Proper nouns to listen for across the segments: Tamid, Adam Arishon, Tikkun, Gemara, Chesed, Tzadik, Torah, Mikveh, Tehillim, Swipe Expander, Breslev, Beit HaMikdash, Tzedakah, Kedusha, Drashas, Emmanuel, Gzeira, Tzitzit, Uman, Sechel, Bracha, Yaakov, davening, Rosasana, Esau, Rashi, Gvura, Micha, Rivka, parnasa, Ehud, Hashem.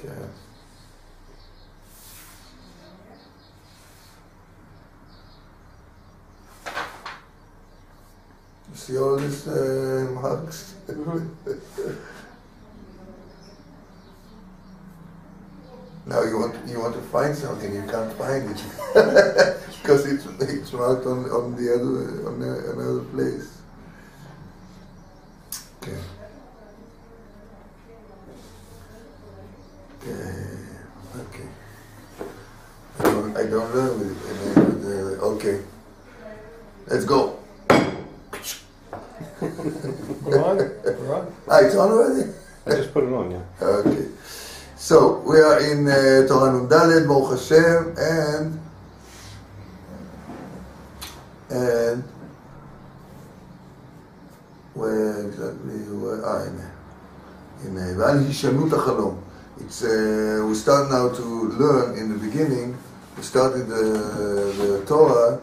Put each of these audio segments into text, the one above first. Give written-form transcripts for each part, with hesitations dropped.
Okay. You see all these marks? Now you want to find something, you can't find it because it's marked on another place. Okay. Okay. I don't know with it. Okay. Let's go. We're on. Ah, it's on already? I just put it on, yeah. Okay. So, we are in Torah Nun Daled, Baruch Hashem, and where exactly were I? In Hishanut HaChalom. We start now to learn in the beginning. We started the Torah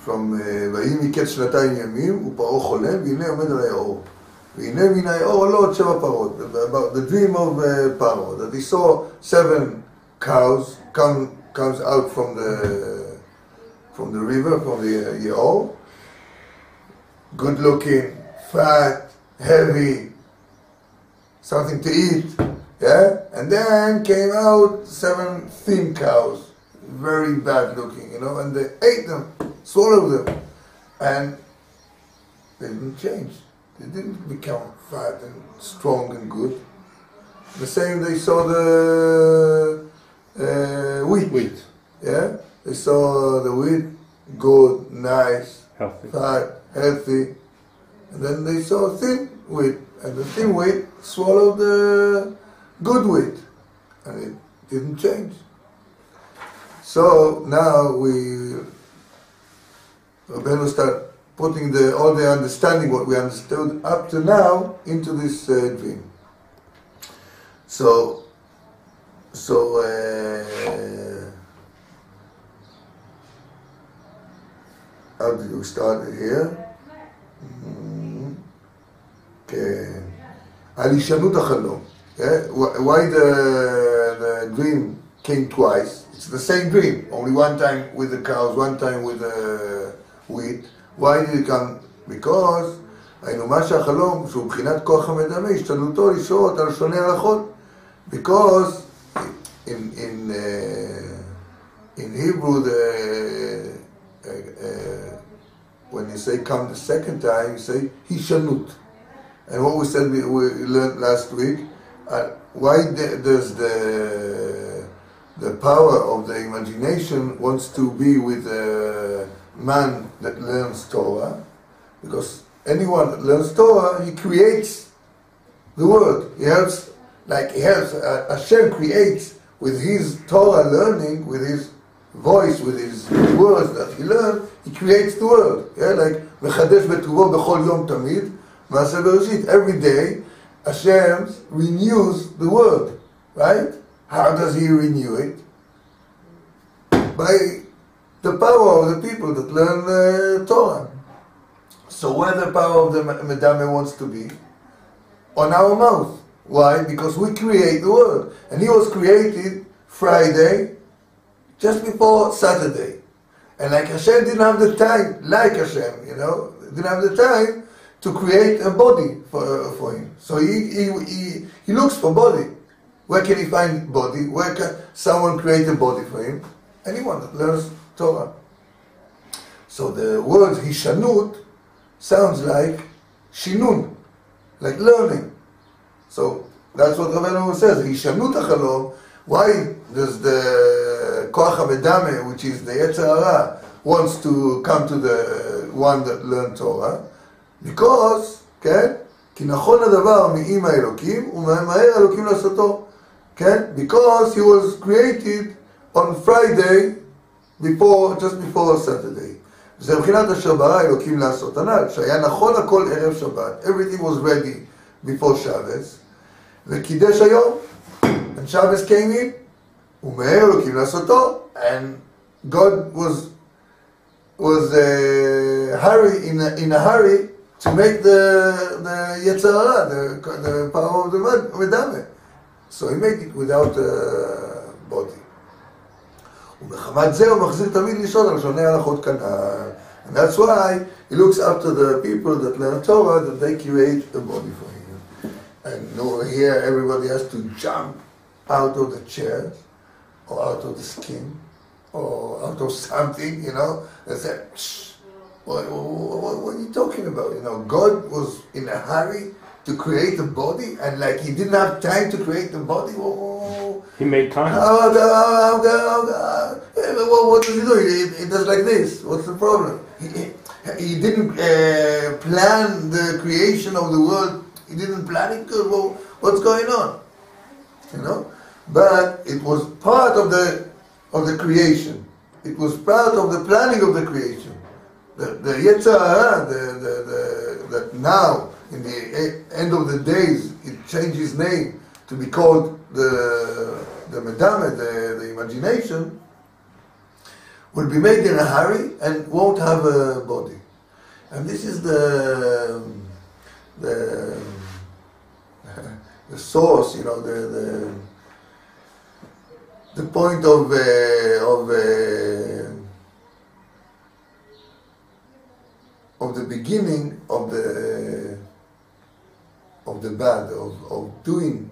from Vayim iket shnatayim yamim uParo cholem v'hinei omed al haYaor. V'hinei min haYaor olot sheva parot. About the dream of Paro, that he saw 7 cows comes out from the river, from the Yeor. Good looking, fat, heavy, something to eat. Yeah, and then came out 7 thin cows, very bad looking, you know, and they ate them, swallowed them, and they didn't change. They didn't become fat and strong and good. The same they saw the wheat. Yeah, they saw the wheat, good, nice, healthy, fat, healthy, and then they saw thin wheat, and the thin wheat swallowed the good wheat, and it didn't change. So now Rabbeinu start putting all the understanding, what we understood up to now, into this dream. How did we start it here? Okay. Al Hishanut HaChalom. Yeah? Why the dream came twice? It's the same dream, only one time with the cows, one time with the wheat. Why did it come? Because in Hebrew, when you say come the second time, you say hishanut. And what we said we learned last week. Why does the power of the imagination wants to be with a man that learns Torah? Because anyone that learns Torah, he creates the world. Hashem creates with his Torah learning, with his voice, with his words that he learned, he creates the world. Yeah, like mechadesh betuvo bechol yom tamid, maaseh bereshit. Every day Hashem renews the world, right? How does he renew it? By the power of the people that learn Torah. So where the power of the Medame wants to be? On our mouth. Why? Because we create the world. And he was created Friday, just before Saturday. And like Hashem didn't have the time, didn't have the time to create a body for him. So he looks for body. Where can he find body? Where can someone create a body for him? Anyone that learns Torah. So the word hishanut sounds like shinun, like learning. So that's what Rabbeinu says, hishanut HaChalom. Why does the Koach haMedame, which is the Yetzer HaRa, wants to come to the one that learned Torah? Because, okay, because he was created on Friday, just before Saturday. Everything was ready before Shabbos. And Shabbos came in, and God was in a hurry. To make the Yetzirah, the power of the Medame. So he made it without a body. And that's why he looks after the people that learn Torah, that they create a body for him. And here everybody has to jump out of the chair, or out of the skin, or out of something, and say, what are you talking about? God was in a hurry to create a body, and he didn't have time to create the body. He made time. What does he do? He does like this. What's the problem? He didn't plan the creation of the world. He didn't plan it good. Well, what's going on? But it was part of the creation. It was part of the planning of the creation. The Yetzer HaRa, that now, in the end of the days, it changed his name to be called the Medame, the imagination, will be made in a hurry and won't have a body. And this is the source, the point of the beginning of the bad, of doing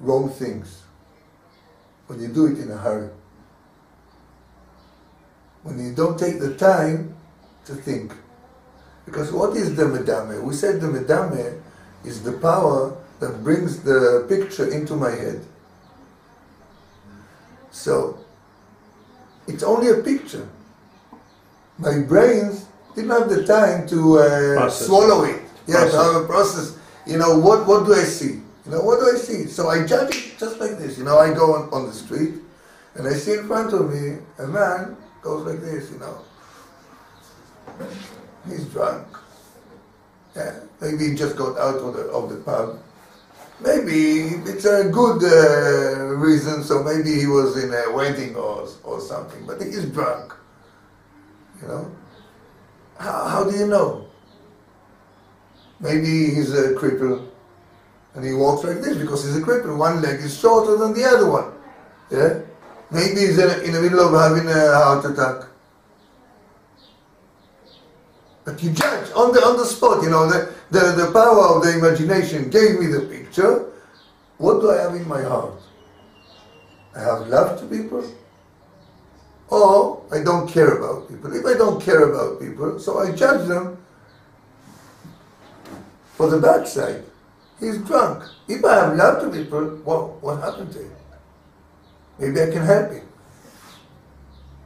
wrong things. When you do it in a hurry. When you don't take the time to think. Because what is the Medame? We said the Medame is the power that brings the picture into my head. So, it's only a picture. My brains didn't have the time to swallow it. Yeah, to have a process. What do I see? What do I see? So I judge it just like this. I go on the street, and I see in front of me a man goes like this, He's drunk. Yeah, maybe he just got out of the pub. Maybe it's a good reason, so maybe he was in a wedding or something, but he's drunk. How do you know? Maybe he's a cripple, and he walks like this because he's a cripple. One leg is shorter than the other one. Yeah? Maybe he's in the middle of having a heart attack. But you judge on the spot. The power of the imagination gave me the picture. What do I have in my heart? I have love to people, or I don't care about people. If I don't care about people, so I judge them for the bad side. He's drunk. If I have love to people, well, what happened to him? Maybe I can help him.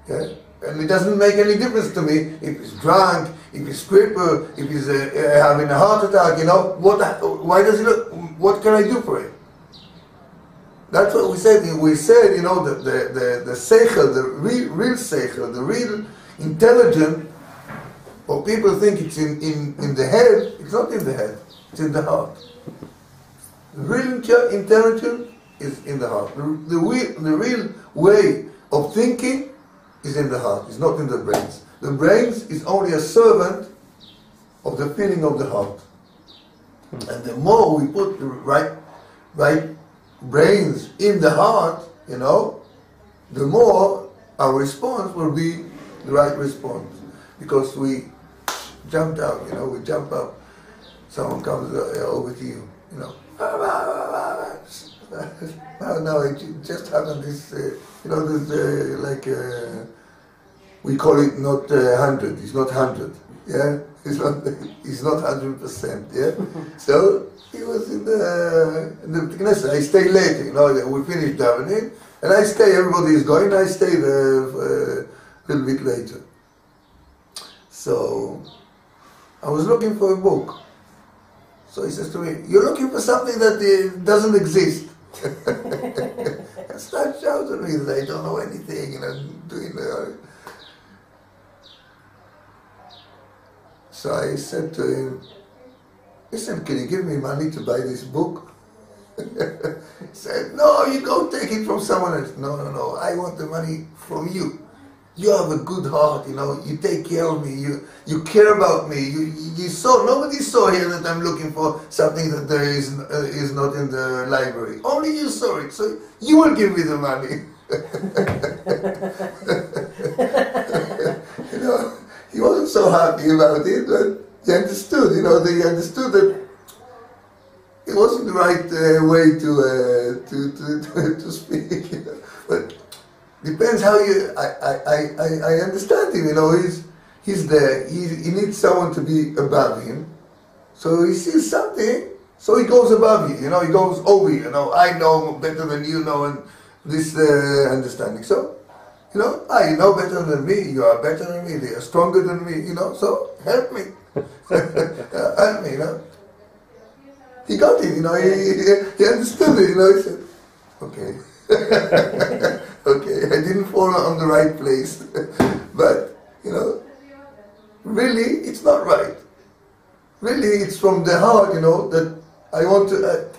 Okay? And it doesn't make any difference to me if he's drunk, if he's crippled, if he's having a heart attack. Why does he look? What can I do for him? That's what we said. We said, the Sechel, the real Sechel, the real intelligent. Or people think it's in the head. It's not in the head. It's in the heart. The real intelligence is in the heart. The real way of thinking is in the heart. It's not in the brains. The brains is only a servant of the feeling of the heart. And the more we put the right brains in the heart, the more our response will be the right response. Because we jumped out, we jump up. Someone comes over to you, Now it just happened this, this we call it not 100. It's not 100. Yeah, it's not 100%. Yeah, so he was in the Knesset. I stay late. We finished davening, and I stay. Everybody is going. I stay there a little bit later. So I was looking for a book. So he says to me, "You're looking for something that doesn't exist." I start shouting at me that I don't know anything, So I said to him, "Listen, can you give me money to buy this book?" He said, "No, you go take it from someone else." No, I want the money from you. You have a good heart, you know, you take care of me, you care about me, you saw, nobody saw here that I'm looking for something that there is not in the library. Only you saw it, so you will give me the money. You know, he wasn't so happy about it, but he understood, you know, they understood that it wasn't the right way to speak, you know, but depends how you. I understand him. You know, he's there. He needs someone to be above him. So he sees something. So he goes above you. You know, he goes over you. You know, I know better than you know, and this understanding. So, you know, you know better than me. You are better than me. They are stronger than me. You know, so help me. Help me. You know, he got it. You know, he understood it. You know, he said, okay. Okay, I didn't fall on the right place, but, you know, really, it's not right. Really, it's from the heart, you know, that I want to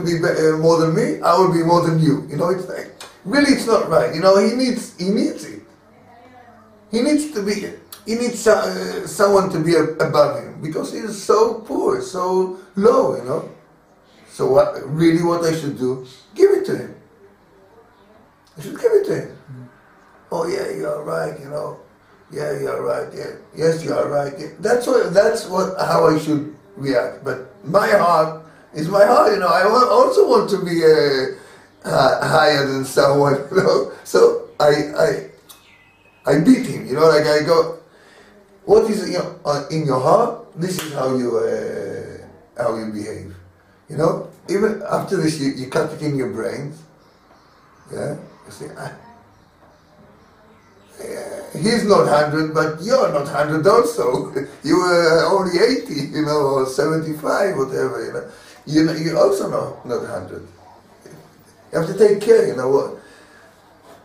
be better, more than me, I will be more than you. You know, it's like, really, it's not right. You know, he needs it. He needs to be, someone to be above him, because he is so poor, so low, you know. So what I should do, give it to him. I should give it to him. Mm-hmm. Oh yeah, you are right, you know. Yeah, you are right, yeah. Yes, you are right. Yeah. That's how I should react. But my heart is my heart, you know. I also want to be higher than someone, you know. So I beat him, you know, like I go, what is in your heart, this is how you behave. You know, even after this you cut it in your brains. Yeah, you see, he's not 100, but you're not 100 also. You were only 80, you know, or 75, whatever, you know. You also know, not 100. You have to take care, you know what.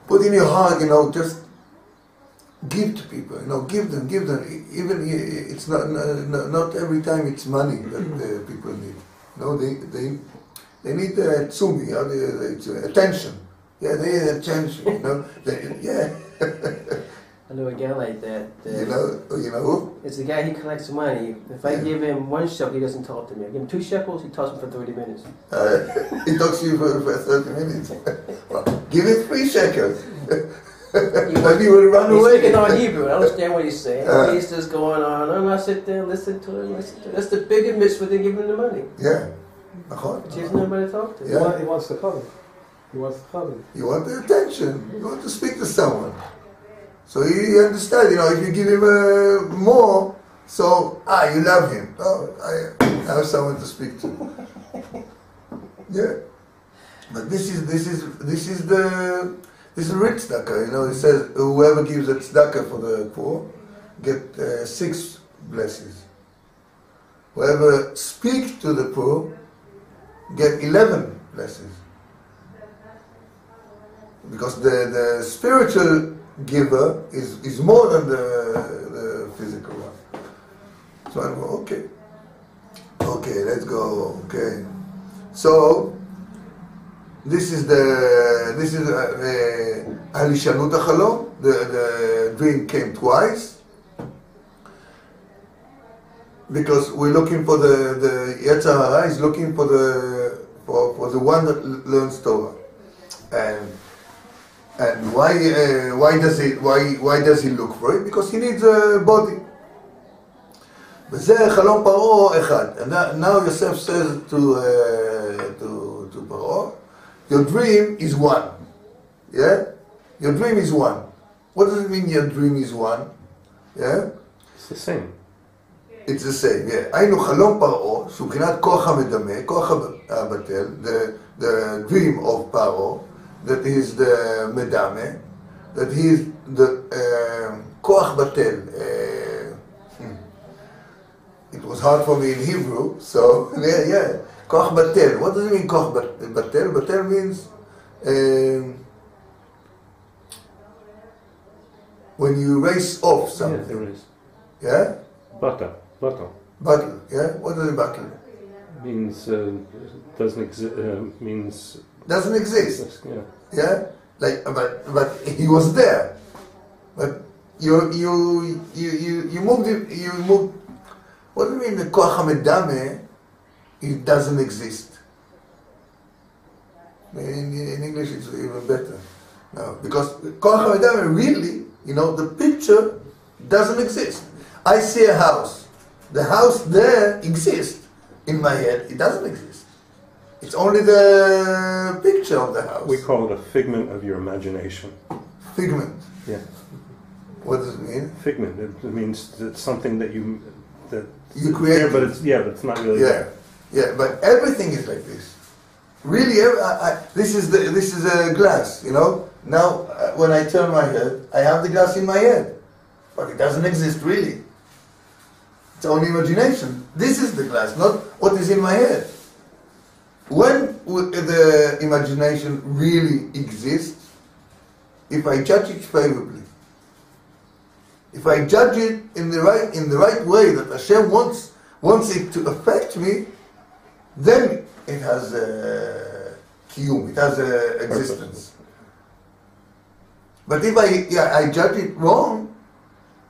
Put in your heart, you know, just give to people, you know, give them. Even it's not every time it's money that people need. You know, they need tzumi, you know, attention. Yeah, they need attention, you know. I know a guy like that. You know who? It's the guy, he collects money. If I give him 1 shekel, he doesn't talk to me. I give him 2 shekels, he talks to me for 30 minutes. He talks to you for 30 minutes. Well, give him 3 shekels. But he will run away. He's speaking on Hebrew. I don't understand what he's saying. He's just going on, and I sit there and listen to him. That's the big miss with giving him the money. Yeah. But he has nobody to talk to. Yeah. He wants the cover. You want the attention. You want to speak to someone. So you understand, you know, if you give him more, so, you love him. Oh, I have someone to speak to. Yeah. But this is rich tzedakah, you know. It says, whoever gives a tzedakah for the poor, get 6 blessings. Whoever speaks to the poor, get 11 blessings. Because the spiritual giver is more than the physical one. So I go, okay, let's go, okay. So this is Halishanut HaChalom. The dream came twice because we're looking for the Yetzer HaRa is looking for the one that learns Torah. And why does he look for it? Because he needs a body. And now Yosef says to Paro, your dream is one. Yeah, your dream is one. What does it mean? Your dream is one. Yeah, it's the same. It's the same. Yeah. I know Chalom Paro, who cannot Koach haMedame, Koach haBatel, the dream of Paro. That is the Medame, that he is the Koach Batel. It was hard for me in Hebrew, so yeah. Koach Batel. What does it mean, Koach Batel? Batel means when you race off something. Yes, there is. Yeah? Battle. Battle, yeah? What does it battle? Means, doesn't exist. Yeah. Like, but he was there. But you moved. What do you mean the Koach haMedame? It doesn't exist. In English, it's even better. No, because Koach haMedame really, you know, the picture doesn't exist. I see a house. The house there exists in my head. It doesn't exist. It's only the picture of the house. We call it a figment of your imagination. Figment. Yeah. What does it mean? Figment. It means it's something that you create. Yeah, but it's not really. Yeah. Yeah, but everything is like this. Really, this is a glass. You know. Now, when I turn my head, I have the glass in my head, but it doesn't exist really. It's only imagination. This is the glass, not what is in my head. When the imagination really exists, if I judge it favorably, if I judge it in the right way that Hashem wants it to affect me, then it has a kiyum, it has a existence. But if I judge it wrong,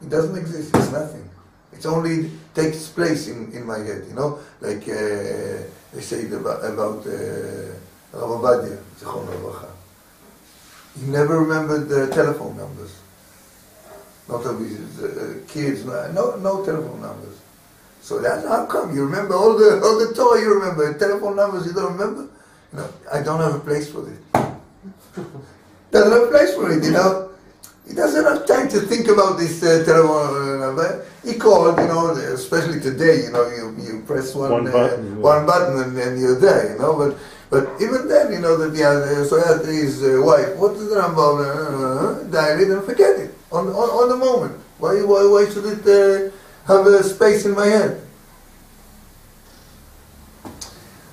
it doesn't exist. It's nothing. It only takes place in my head, you know, like they say about Rav Ovadia, Zechron Levracha. He never remembered the telephone numbers, not of his kids, no telephone numbers. So that's how come you remember all the Torah you remember, telephone numbers you don't remember. You know, I don't have a place for it. Doesn't have a place for it, you know. He doesn't have time to think about this telephone number. He called, you know, especially today, you know, you press one button and you're there, you know. But even then, you know, that his wife, what is the number? Dial it and forget it on the moment. Why should it have a space in my head?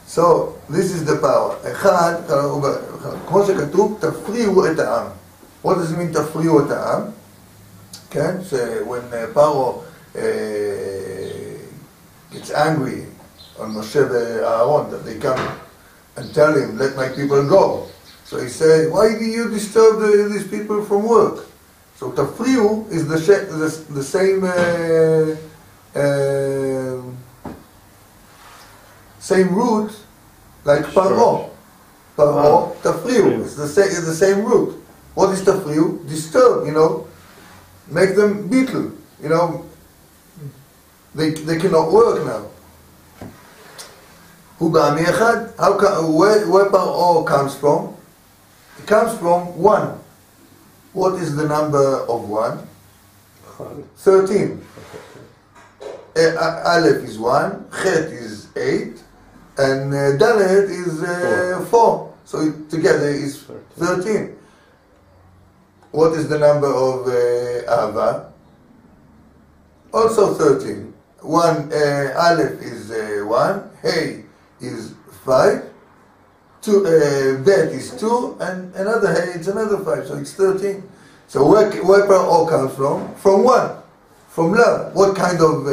So this is the power. Echad, כמו שכתוב, תפריעו את העם. What does it mean, תפריעו את העם? כן, when Paro gets angry on Moshe Aaron, that they come and tell him, let my people go. So he said, why do you disturb these people from work? So תפריעו is the same same root like Paro. Paro, תפריעו, it's the same root. What is tafriu? Disturb, you know, make them beetle, you know, they cannot work now. Where Paro comes from? It comes from 1. What is the number of 1? 13. Aleph is 1, Chet is 8, and Dalet is 4. So together is 13. What is the number of Ava? Also 13. One Aleph is 1, Hey is 5, Bet is 2, and another Hey is another 5, so it's 13. So where all comes from? From 1, from love. What kind of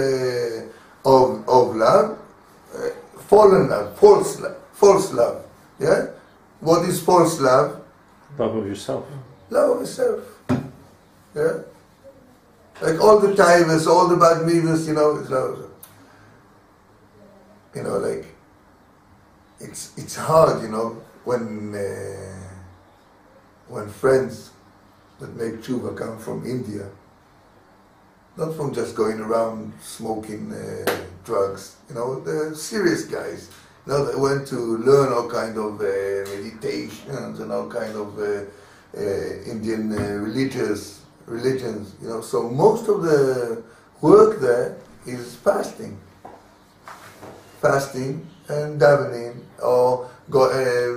love? Fallen love, false love. Yeah. What is false love? Love of yourself. Love yourself, yeah. Like all the tivus, all the bad mitzvahs, you know, it's love. You know, like it's hard, you know, when friends that make tshuva come from India, not from just going around smoking drugs. You know, they're serious guys. You know, they went to learn all kind of meditations and all kind of. Indian religions, you know, so most of the work there is fasting and davening or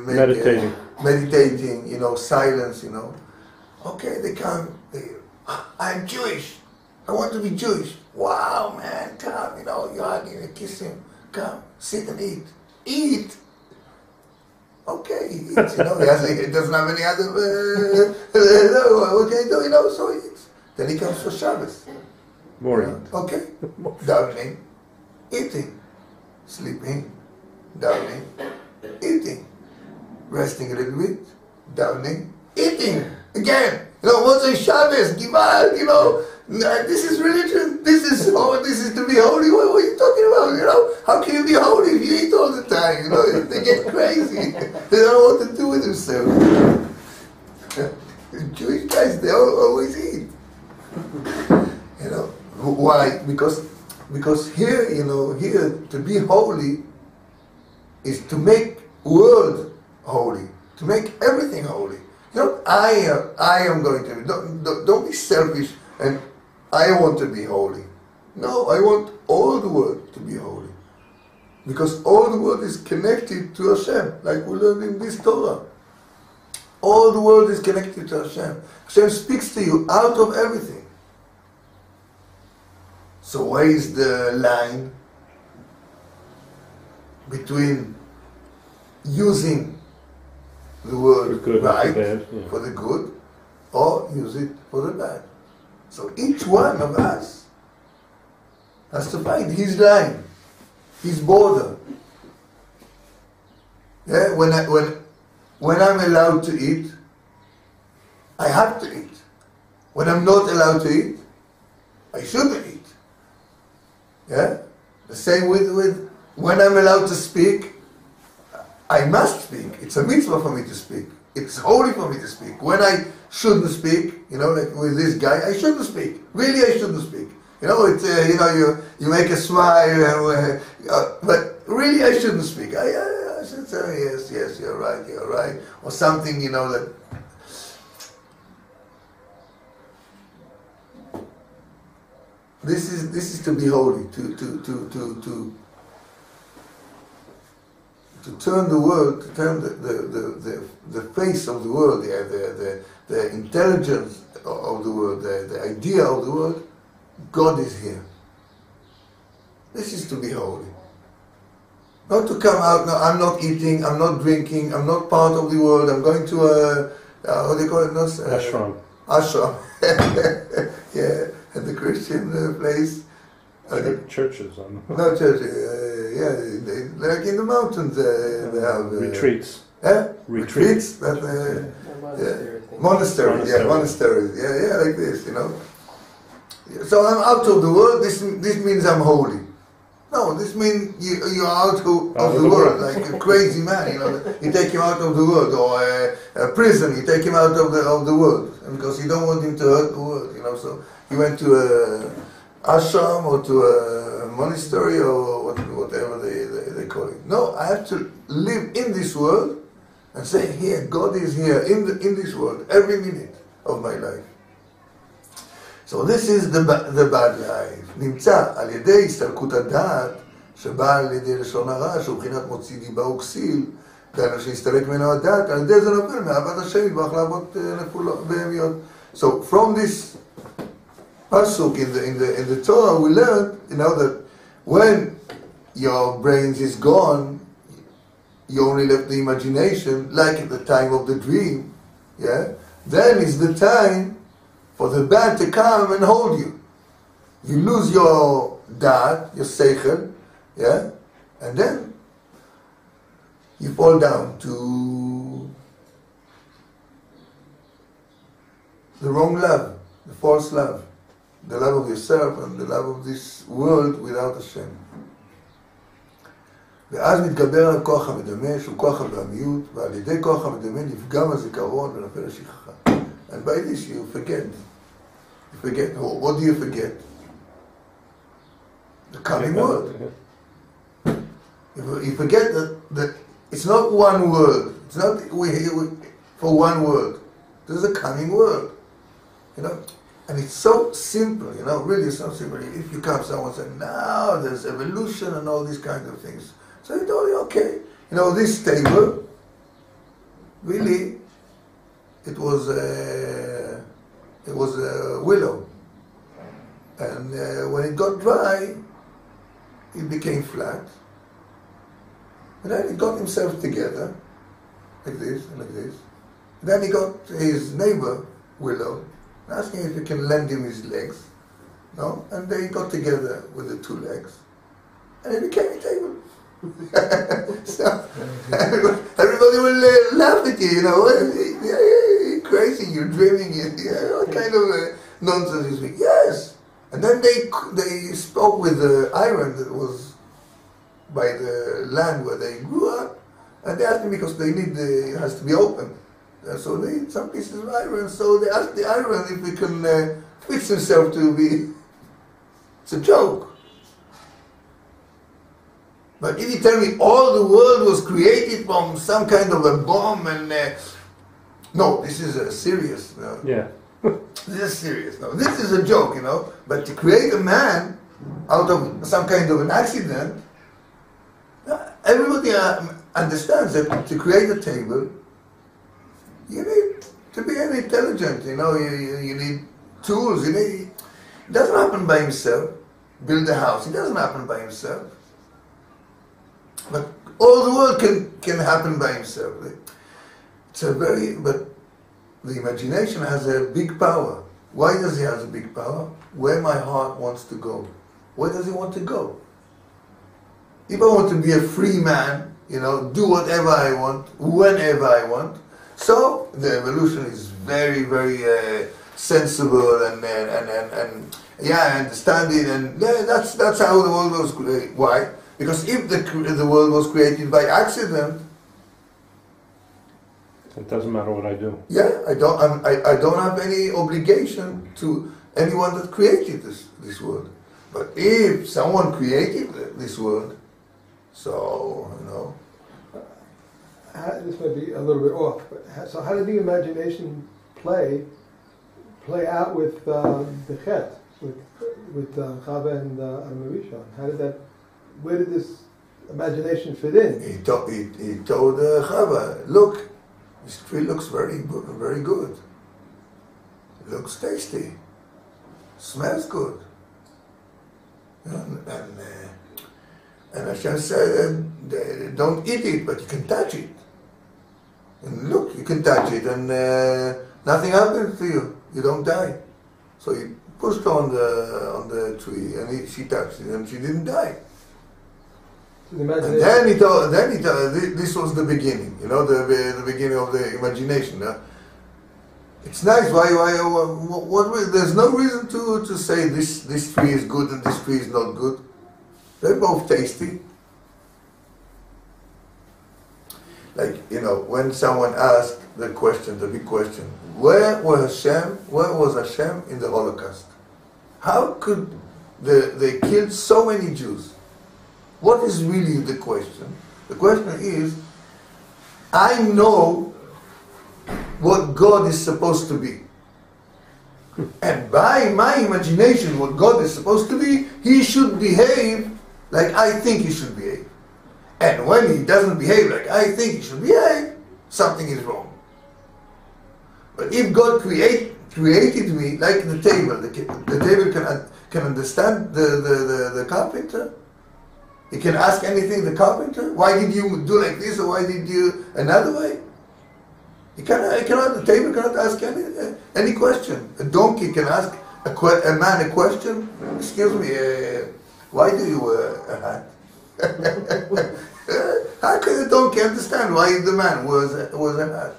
meditating, you know, silence, you know. Okay, they come, I'm Jewish, I want to be Jewish. Wow, man, come, you know, you hug him, you kiss him, come, sit and eat. Okay, he eats, you know, he doesn't have any other, what can he do, you know, so he eats. Then he comes for Shabbos. Boring. You know? Okay, davening, eating, sleeping, davening, eating, resting a little bit, davening, eating again. You know, Motzei Shabbos, Givah, you know, this is religion. This is to be holy. What are you talking about? You know, how can you be holy if you eat all the time? You know, they get crazy. They don't know what to do with themselves. Jewish guys, they always eat. You know why? Because here, you know, here to be holy is to make world holy, to make everything holy. You know, I am going to be. Don't be selfish and I want to be holy. No, I want all the world to be holy, because all the world is connected to Hashem, like we learned in this Torah. All the world is connected to Hashem. Hashem speaks to you out of everything. So where is the line between using the world right for the good or use it for the bad? So each one of us has to find his line, his border. Yeah, when I'm allowed to eat, I have to eat. When I'm not allowed to eat, I shouldn't eat. Yeah? The same with when I'm allowed to speak, I must speak. It's a mitzvah for me to speak. It's holy for me to speak. When I shouldn't speak, you know, like with this guy, I shouldn't speak. Really, I shouldn't speak. You know, it's, you know, you make a smile, but really, I shouldn't speak. I should say, yes, you're right, or something, you know, that. This is to be holy, to turn the world, to turn the face of the world, the intelligence of the world, the idea of the world. God is here. This is to be holy. Not to come out, no, I'm not eating, I'm not drinking, I'm not part of the world, I'm going to a what do you call it? No, ashram. Yeah, at the Christian place. Churches. No, churches, yeah, like in the mountains they have... retreats. Eh? Retreats. But, yeah. Monasteries, yeah, like this, you know. So I'm out of the world, this means I'm holy. No, this means you're out of the world, like a crazy man, you know, you take him out of the world, or a prison, you take him out of the world, because you don't want him to hurt the world, you know, so he went to ashram or to a monastery or whatever they call it. No, I have to live in this world and say, here, God is here, in this world, every minute of my life. So this is the bad life. נמצא על ידי הסתלקות הדעת שבאה על ידי לשון הרע, שהוא בחינת מוציא דיבה וכסיל, דהיינו שהסתלק ממנו הדעת, על ידי זה נופל מעבד השם יתברך לעבוד בהמיות. So from this pasuk in the Torah we learned, you know, that when your brains is gone, you only left the imagination, like at the time of the dream, yeah? Then is the time for the bad to come and hold you. You lose your dad, your sechel, yeah? And then you fall down to the wrong love, the false love, the love of yourself and the love of this world without Hashem. ואז מתגבר על כוח המדמה, שהוא כוח הבעמיות, ועל ידי כוח המדמה נפגם הזיכרון ונפל השכחה. And by this you forget. You forget. What do you forget? The coming word. You forget that it's not one word. It's not we for one word. There's a coming word. You know? And it's so simple, you know, really it's so simple. If you come, someone says, no, there's evolution and all these kinds of things. So you told you, okay. You know, this table, really, it was a willow. And when it got dry, it became flat. And then he got himself together, like this, and like this. And then he got his neighbor, willow, asking if he can lend him his legs, no? And they got together with the two legs, and it became a table. So everybody will laugh at you, you know, crazy, you're dreaming it, what kind of nonsense you speak. Yes! And then they spoke with the iron that was by the land where they grew up, and they asked me because they need it has to be open. And so they need some pieces of iron, so they asked the iron if we can fix himself to be... It's a joke. But if you tell me all the world was created from some kind of a bomb and... no, this is serious. No. Yeah. This is serious. No, this is a joke, you know. But to create a man out of some kind of an accident, everybody understands that to create a table, you need to be intelligent, you know. You need tools. You need, it doesn't happen by himself. Build a house. It doesn't happen by himself. But all the world can happen by himself. It's a very, but the imagination has a big power. Why does it have a big power? Where my heart wants to go. Where does it want to go? If I want to be a free man, you know, do whatever I want, whenever I want, so the evolution is very, very sensible and yeah, I understand it, and yeah, that's how the world was created. Why? Because if the world was created by accident, it doesn't matter what I do. Yeah, I don't have any obligation to anyone that created this world. But if someone created this world, so, you know... This might be a little bit off, but so how did the imagination play out with the Chet, with Chava and Amarishon? How did that... Where did this imagination fit in? He told Chava, look, this tree looks very, very good. It looks tasty. Smells good. And Hashem said, don't eat it, but you can touch it. And look, you can touch it, and nothing happens to you. You don't die. So he pushed on the tree, and she touched it, and she didn't die. And then he told. This was the beginning. You know, the beginning of the imagination. It's nice. What? There's no reason to say this tree is good and this tree is not good. They're both tasty. Like, you know, when someone asked the question, the big question, where was Hashem in the Holocaust? How could they killed so many Jews? What is really the question? The question is, I know what God is supposed to be. And by my imagination, what God is supposed to be, He should behave like I think He should behave. And when He doesn't behave like I think He should behave, something is wrong. But if God created me like the table, the table can understand the carpenter. He can ask anything, the carpenter. Why did you do like this, or why did you another way? The table cannot ask any question. A donkey can ask a man a question. Excuse me, why do you wear a hat? How can a donkey understand why the man wears a hat?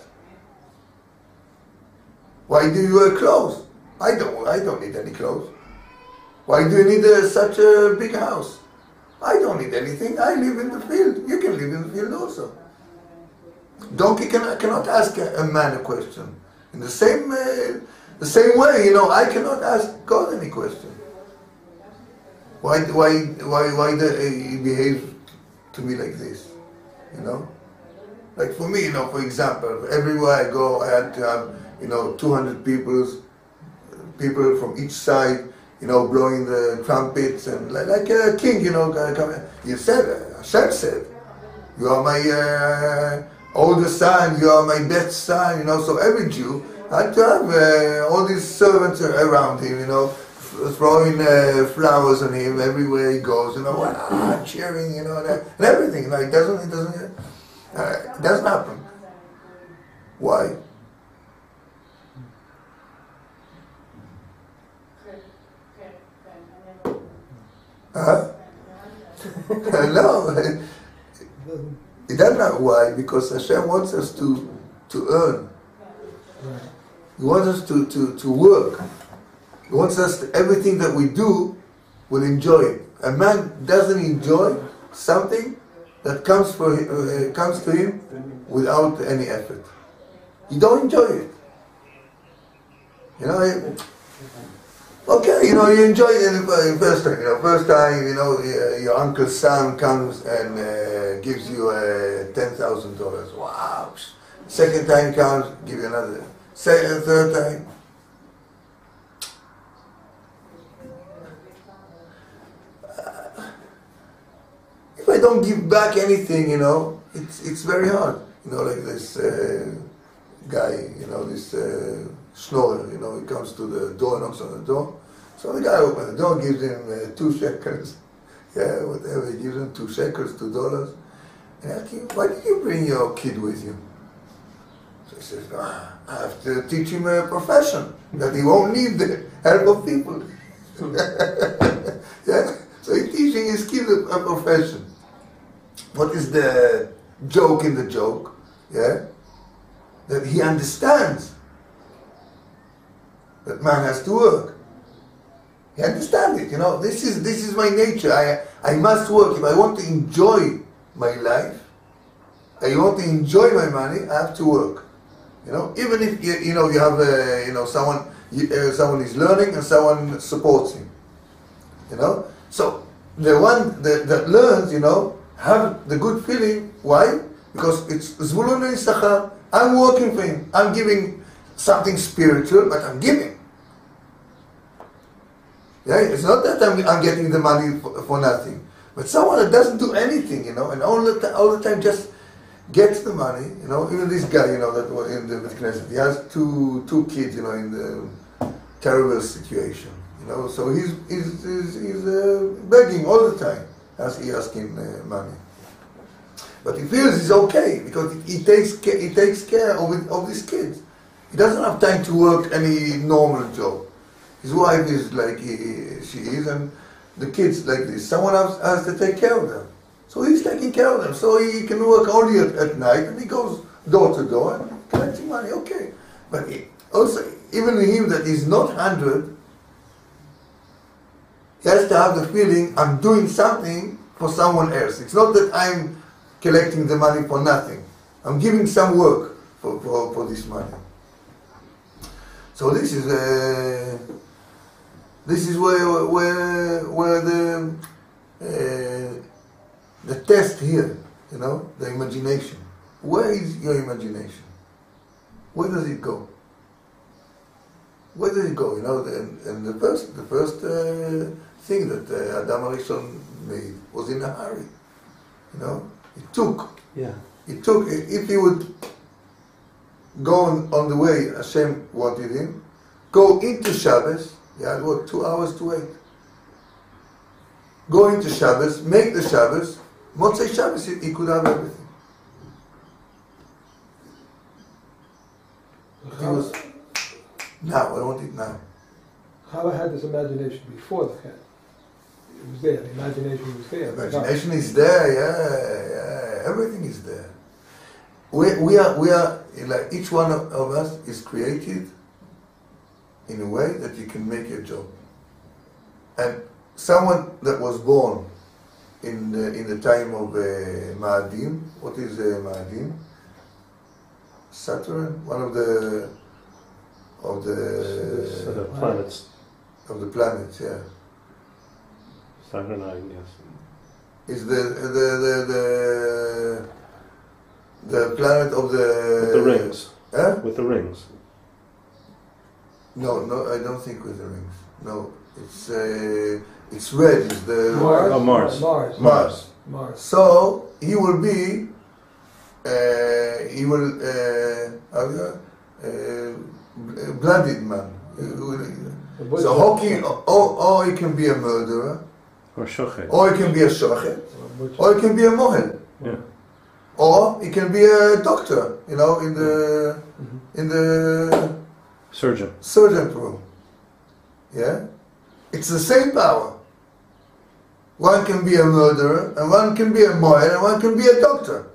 Why do you wear clothes? I don't need any clothes. Why do you need such a big house? I don't need anything. I live in the field. You can live in the field also. Donkey cannot ask a man a question. In the same way, you know, I cannot ask God any question. Why he behaved to me like this? You know, like for me, you know, for example, everywhere I go, I had to have, you know, 200 people from each side, you know, blowing the trumpets and like a king, you know, coming. You said, Hashem said, you are my older son, you are my best son, you know. So every Jew had to have all these servants around him, you know, throwing flowers on him everywhere he goes, you know, cheering, you know, and everything. You know, it doesn't happen. Why? Huh? No. It doesn't know why, because Hashem wants us to earn. He wants us to work. He wants us to, everything that we do will enjoy it. A man doesn't enjoy something that comes, comes to him without any effort. You don't enjoy it. You know, okay, you know, you enjoy it the first time. You know, first time, you know, your uncle's son comes and gives you $10,000. Wow. Second time comes, give you another. Second, third time. If I don't give back anything, you know, it's very hard. You know, like this guy, you know, this schnorrer, you know, he comes to the door, knocks on the door. So the guy opens the door, gives him 2 shekels. Yeah, whatever, he gives him 2 shekels, $2. And I ask him, why did you bring your kid with you? So he says, ah, I have to teach him a profession that he won't need the help of people. Yeah? So he's teaching his kid a profession. What is the joke in the joke? Yeah? That he understands that man has to work. He understands it, you know. This is my nature. I must work. If I want to enjoy my life, I want to enjoy my money, I have to work. You know, even if you know you have you know someone is learning and someone supports him. You know, so the one that learns, you know, have the good feeling. Why? Because it's Zvulun and Yisachar. I'm working for him. I'm giving something spiritual, but I'm giving. Yeah, it's not that I'm getting the money for nothing. But someone that doesn't do anything, you know, and all the time just gets the money, you know. Even this guy, you know, that was in the Knesset, he has two kids, you know, in the terrible situation, you know. So he's begging all the time, as he asking money. But he feels it's okay because he takes care of his kids. He doesn't have time to work any normal job. His wife is like she is, and the kids like this. Someone else has to take care of them. So he's taking care of them, so he can work only at night, and he goes door to door and collecting money, okay. But also, even him that is not 100, he has to have the feeling, I'm doing something for someone else. It's not that I'm collecting the money for nothing. I'm giving some work for this money. So this is where the test here, you know, the imagination. Where is your imagination? Where does it go? Where does it go? You know, and the first thing that Adam Arishon made was in a hurry. You know, it took. Yeah. It took. If he would go on the way Hashem wanted him, go into Shabbos. He had what, 2 hours to wait. Go into Shabbos, make the Shabbos. Motzei Shabbos, he could have everything. He was, now, I want it now. Chava had this imagination before the head. It was there, the imagination was there. Imagination is there, yeah, everything is there. We are, like each one of us is created in a way that you can make your job. And someone that was born in the time of Ma'adim. What is Ma'adim? Saturn, one of the planets. Of the planets, yeah. Saturn, yes. Is the planet of the with the rings? Huh? With the rings? No, I don't think with the rings. No, it's red. It's the Mars. So he will be. He will blooded man. So or he can be a murderer, or shochet, or he can be a shochet, or he can be a mohel, yeah. Or he can be a doctor. You know, in the surgeon room. Yeah, it's the same power. One can be a murderer, and one can be a mohel, and one can be a doctor.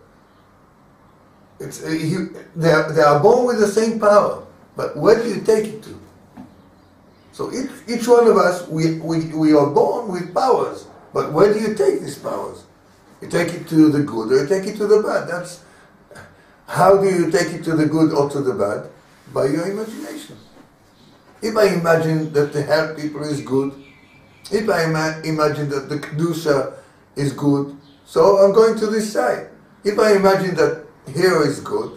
They are born with the same power. But where do you take it to? So each one of us, we are born with powers, but where do you take these powers? You take it to the good or you take it to the bad. That's how do you take it to the good or to the bad? By your imagination. If I imagine that to help people is good, if I imagine that the Kedusha is good, so I'm going to this side. If I imagine that hero is good,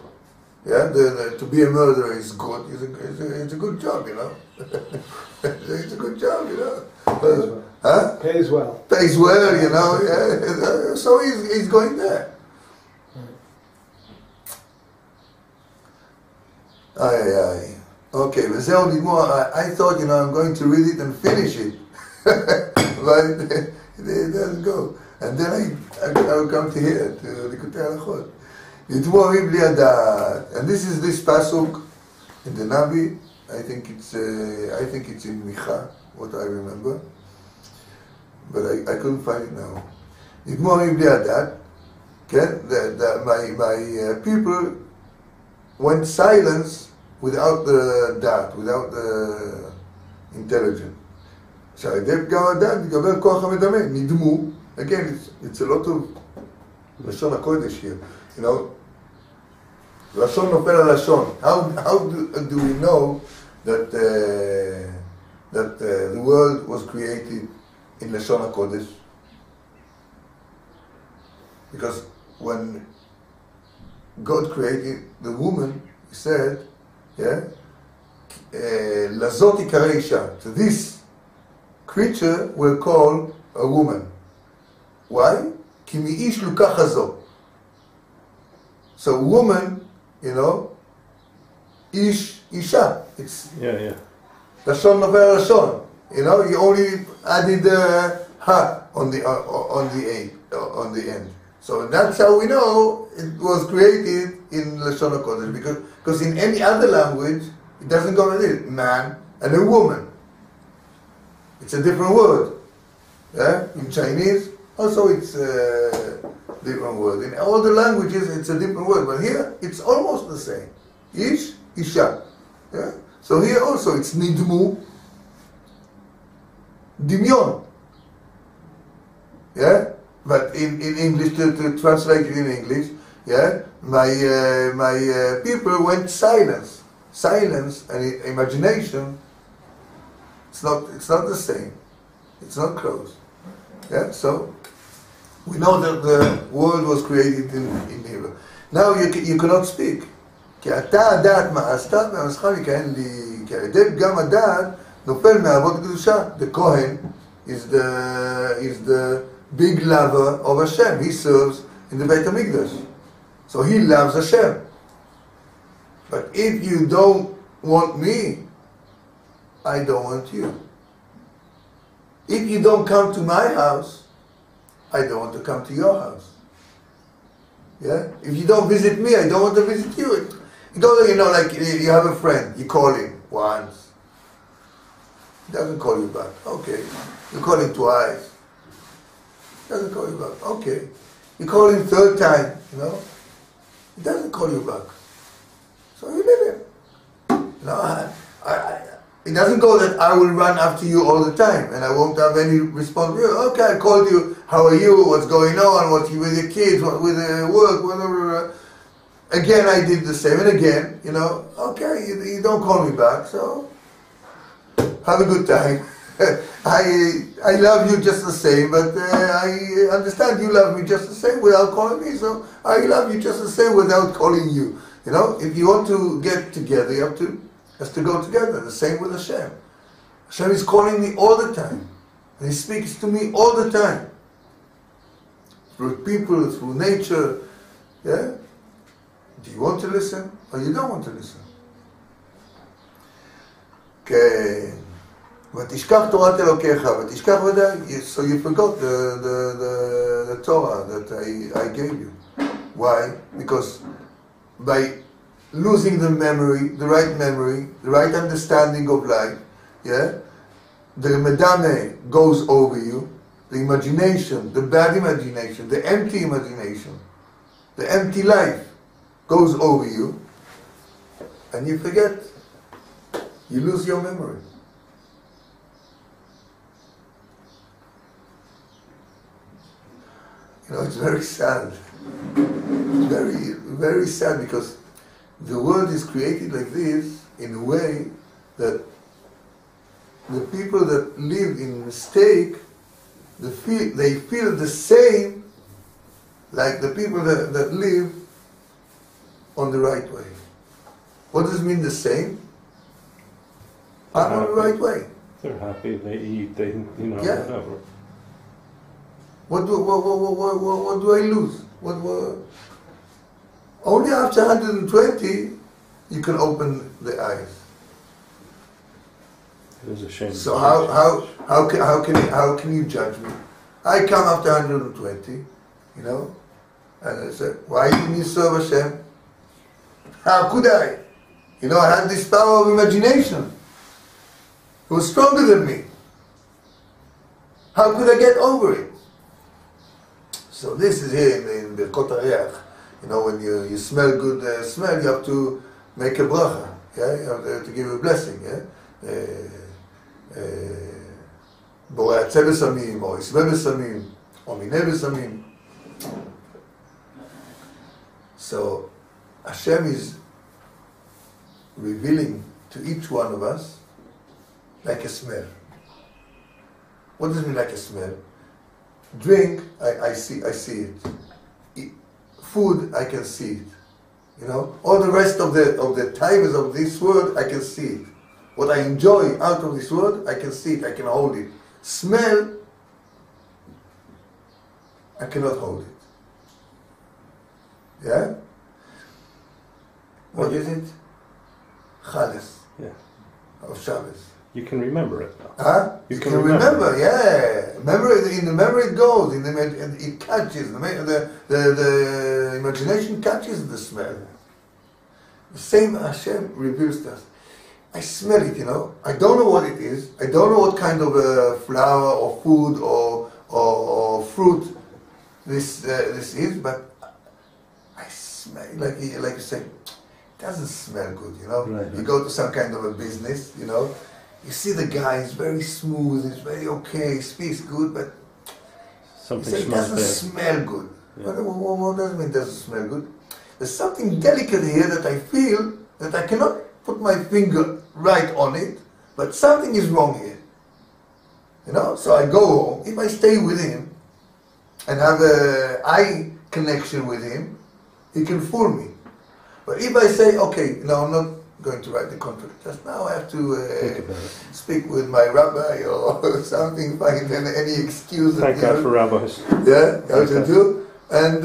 yeah, to be a murderer is good, it's a good job, you know. It's a good job, you know. Pays well. Huh? Pays well. Pays well, you know. Yeah. So he's going there. Aye, aye. Okay, I thought, you know, I'm going to read it and finish it. But it doesn't go. And then I'll come to here, to Likutei Halachot. And this pasuk in the Navi. I think it's in Micha, what I remember. But I couldn't find it now. My people went silence without the dot, without the intelligence. Again, it's a lot of Lashon HaKodesh here. You know, Lashon Nopel Lashon. How do we know that the world was created in Lashon HaKodesh? Because when God created the woman, He said, yeah, Lazot Ikare Isha. So this creature will call a woman. Why? Ki mi'ish lukach hazo. So woman, you know, ish, isha. It's Lashon Novel Lashon. You know, you only added the ha on the end. So that's how we know it was created in Lashon HaKodesh, because in any other language it doesn't go like this, man and a woman. It's a different word. Yeah? In Chinese also it's a different word. In all the languages it's a different word, but here it's almost the same. Ish, Isha. Yeah? So here also it's Nidmu, Dimyon. Yeah? But in English, to translate it in English, yeah, my people went silence. Silence and imagination, it's not the same. It's not close. Yeah, so we know that the world was created in Hebrew. Now you cannot speak. The Kohen is the big lover of Hashem. He serves in the Beit HaMikdash. So he loves Hashem. But if you don't want me, I don't want you. If you don't come to my house, I don't want to come to your house. Yeah? If you don't visit me, I don't want to visit you. It goes, you know, like you have a friend, you call him once. He doesn't call you back. Okay. You call him twice. Doesn't call you back. Okay. You call him third time, you know. He doesn't call you back. So you leave him. You know, it doesn't go that I will run after you all the time and I won't have any responsibility. Okay, I called you. How are you? What's going on? What's with your kids? What with the work? Whatever. Again, I did the same. And again, you know, okay, you don't call me back. So have a good time. I love you just the same, but I understand you love me just the same without calling me, so I love you just the same without calling you. You know, if you want to get together, you have to go together. The same with Hashem. Hashem is calling me all the time. And He speaks to me all the time. Through people, through nature. Yeah? Do you want to listen or you don't want to listen? Okay. So you forgot the Torah that I gave you. Why? Because by losing the memory, the right understanding of life, yeah, the Medame goes over you, the imagination, the bad imagination, the empty imagination, the empty life goes over you, and you forget You lose your memory. You know, it's very sad. It's very, very sad because the world is created like this in a way that the people that live in mistake, they feel the same like the people that live on the right way. What does it mean the same? I'm on the right way. They're happy, they eat, they, you know, yeah, whatever. What do I lose? What? Only after 120 you can open the eyes. It is a shame. So how can you judge me? I come after 120, you know, and I said, why didn't you serve Hashem? How could I? You know, I had this power of imagination. It was stronger than me. How could I get over it? So this is here in Birkot HaReach. You know, when you smell good smell, you have to make a bracha. Yeah? You have to give a blessing. Yeah? Borei Atzeh B'samim, or Ismeh B'samim, or Mineh B'samim. So Hashem is revealing to each one of us like a smell. What does it mean like a smell? Drink, I see it. Food, I can see it. You know, all the rest of the tithes of this world, I can see it. What I enjoy out of this world, I can see it. I can hold it. Smell, I cannot hold it. Yeah. What is it? Chales. Yeah. Of Shabbos. You can remember it now. Huh? You can remember, yeah. Memory, in the memory it goes, in the, it catches, the imagination catches the smell. The same Hashem reveals to us. I smell it, you know. I don't know what it is. I don't know what kind of flower or food or fruit this is, but I smell it, like you say, it doesn't smell good, you know. Right. You go to some kind of a business, you know. You see the guy, it's very smooth, it's very okay, speaks good, but something it doesn't smell good. Yeah. What does it mean it doesn't smell good? There's something delicate here that I feel that I cannot put my finger right on it, but something is wrong here. You know, so I go home. If I stay with him and have an eye connection with him, he can fool me. But if I say, okay, no, I'm not going to write the contract. Just now I have to speak with my rabbi or something, find any excuse. Thank God for rabbis. Yeah, that's what you do. And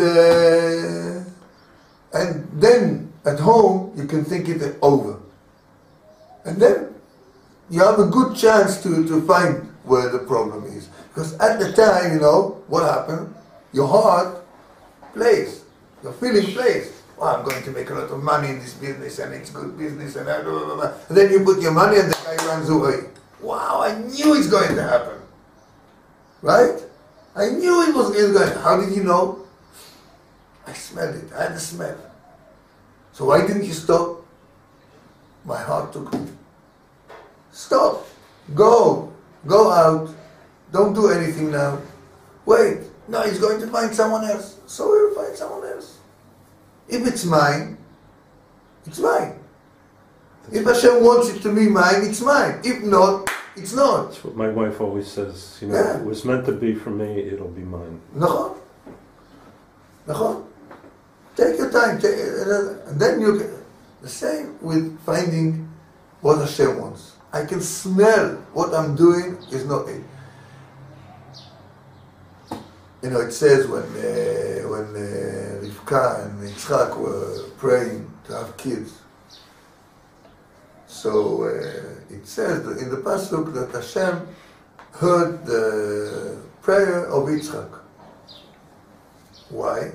then at home you can think it over. And then you have a good chance to find where the problem is. Because at the time, you know, what happened? Your heart plays. Your feeling plays. Oh, I'm going to make a lot of money in this business and it's good business and blah, blah, blah, blah. And then you put your money and the guy runs away. Wow, I knew it's going to happen. Right? I knew it was going to happen. How did you know? I smelled it. I had the smell. So why didn't you stop? My heart took me. Stop. Go. Go out. Don't do anything now. Wait. No, he's going to find someone else. So he'll find someone else. If it's mine, it's mine. If Hashem wants it to be mine, it's mine. If not, it's not. That's what my wife always says. You know, yeah. If it was meant to be for me, it'll be mine. Nachon. Nachon. Take your time. And then you can... The same with finding what Hashem wants. I can smell what I'm doing is not it. You know, it says when Rivka and Yitzchak were praying to have kids. So it says that in the pasuk that Hashem heard the prayer of Yitzchak. Why?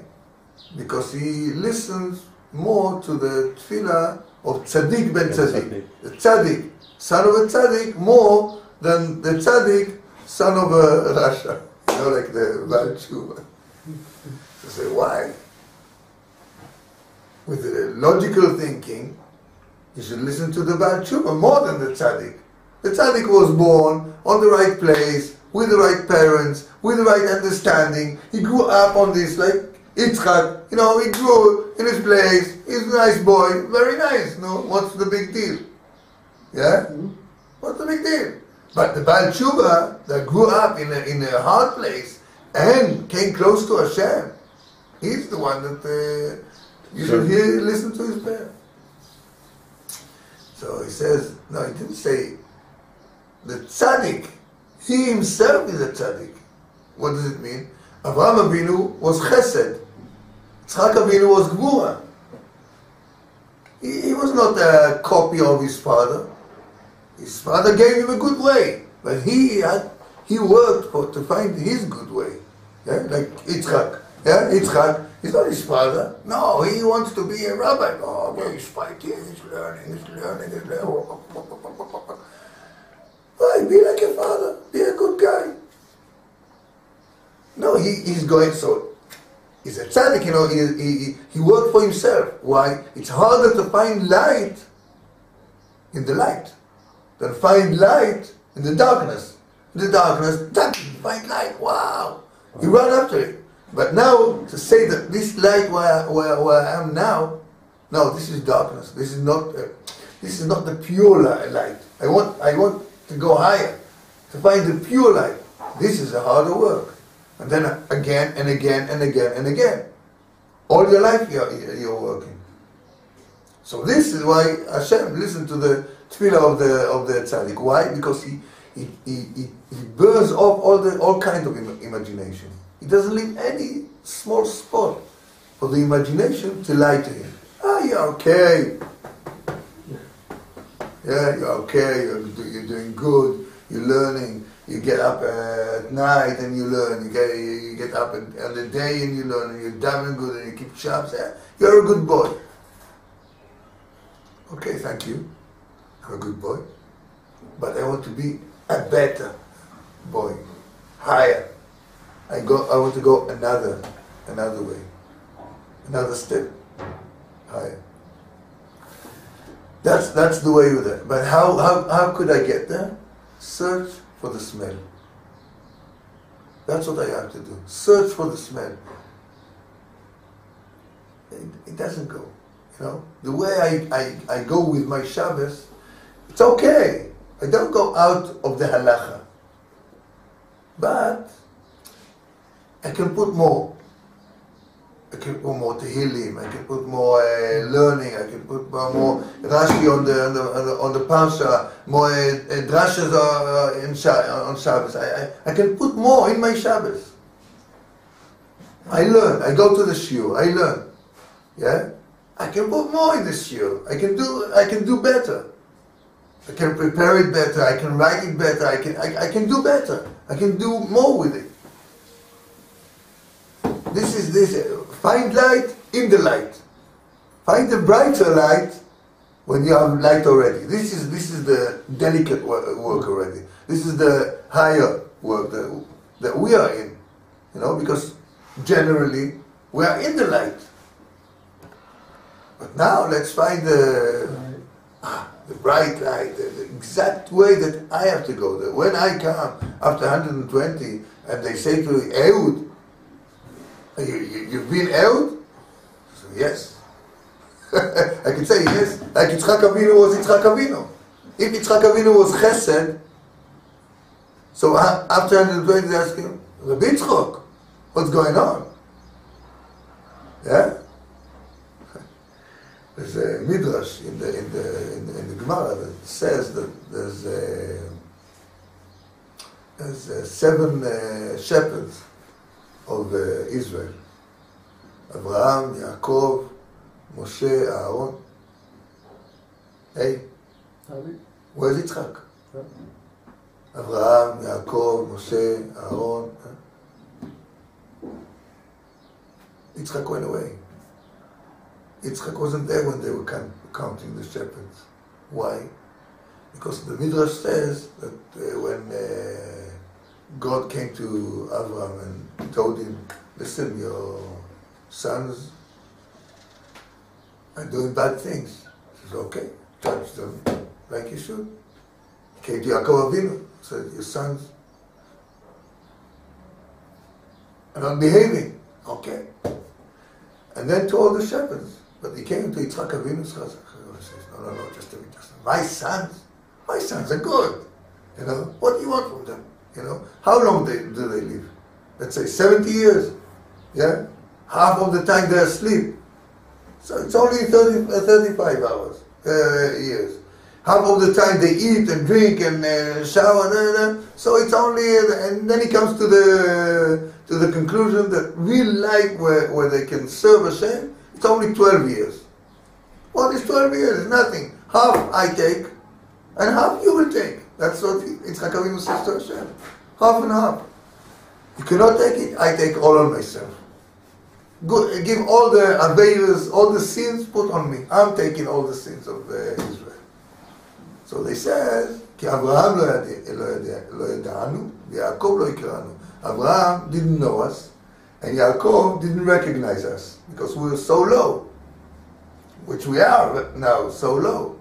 Because he listens more to the tefillah of Tzadik ben Tzadik, the Tzadik, son of a Tzadik, more than the Tzadik, son of a Rasha. You know, like the Baal Tshuva. So say, why? With the logical thinking, You should listen to the Baal Tshuva more than the Tzadik. The Tzadik was born on the right place, with the right parents, with the right understanding. He grew up on this, like Yitzchak, you know, he grew in his place. He's a nice boy, very nice. No, what's the big deal? Yeah? What's the big deal? But the Baal Tshuva that grew up in a hard place and came close to Hashem, he's the one that you should hear, listen to his prayer. So he says, no, he didn't say the Tzaddik. He himself is a Tzaddik. What does it mean? Avraham Avinu was Chesed. Yitzchak Avinu was Gvura. He was not a copy of his father. His father gave him a good way, but he worked to find his good way. Yeah? Like Yitzchak. Yeah? Yitzchak, he's not his father. No, he wants to be a rabbi. Oh, well, he's fighting, he's learning. Well, be like your father. Be a good guy. No, he's going, so he's a tzaddik, you know, he worked for himself. Why? It's harder to find light in the light than find light in the darkness. In the darkness, find light, wow! He ran after it. But now, to say that this light where I am now, no, this is darkness. This is not the pure light. I want to go higher, to find the pure light. This is a harder work. And then again, and again, and again, and again. All your life you're working. So this is why Hashem listened to the tefillah of the tzaddik. Why? Because he burns off all kinds of imagination. He doesn't leave any small spot for the imagination to lie to him. You're okay. Yeah, you're okay, you're doing good, you're learning. You get up at night and you learn. You get up on the day and you learn. And you're damn good and you keep sharp. You're a good boy. Okay, thank you. I'm a good boy. But I want to be a better boy. Higher. I want to go another way. Another step. Higher. That's the way with it. But how could I get there? Search for the smell. That's what I have to do. Search for the smell. It doesn't go. You know? The way I go with my Shabbos, it's okay. I don't go out of the halacha. But I can put more. I can put more tehillim. I can put more learning. I can put more Rashi on the parsha. More drashas on Shabbos. I can put more in my Shabbos. I learn. I go to the shiur. I learn. Yeah, I can put more in the shiur. I can do better. I can prepare it better. I can write it better. I can do better. I can do more with it. This is find light in the light. Find the brighter light when you have light already. This is the delicate work already. This is the higher work that we are in. You know, because generally we are in the light. But now let's find the bright light, the exact way that I have to go there. When I come after 120 and they say to me, Ehud, You've been Ehud? So, yes. I can say yes, like Yitzchak Avinu was Yitzchak Avinu. If Yitzchak Avinu was Chesed, so after 120 they ask him, Rabbi Yitzchak, what's going on? Yeah? There's a Midrash in the Gemara that says that there's seven shepherds of Israel. Abraham, Yaakov, Moshe, Aaron. Hey, where's Yitzchak? Abraham, Yaakov, Moshe, Aaron. Yitzchak went away. Yitzchak wasn't there when they were counting the shepherds. Why? Because the Midrash says that when God came to Abraham and told him, listen, your sons are doing bad things. He says, okay. touch them like you should. Came to Yaakov Avinu, said, your sons are not behaving. Okay. And then to all the shepherds. But he came to Yitzchak Avinu's house. He says, no, no, no, just to me, just to me. My sons are good. You know, what do you want from them? You know, how long do they live? Let's say 70 years. Yeah? Half of the time they're asleep. So it's only 35 hours, years. Half of the time they eat and drink and shower. Blah, blah. So it's only, and then he comes to the conclusion that real life where they can serve Hashem, it's only 12 years. What is 12 years? It's nothing. Half I take and half you will take. That's what Yitzchak Avinu says to Hashem. Half and half. You cannot take it. I take all on myself. Good. Give all the aveiros, all the sins put on me. I'm taking all the sins of Israel. So they said, Ki Abraham lo yada'anu, Yaakov lo yikranu. Abraham didn't know us, and Yaakov didn't recognize us, because we were so low, which we are now, so low.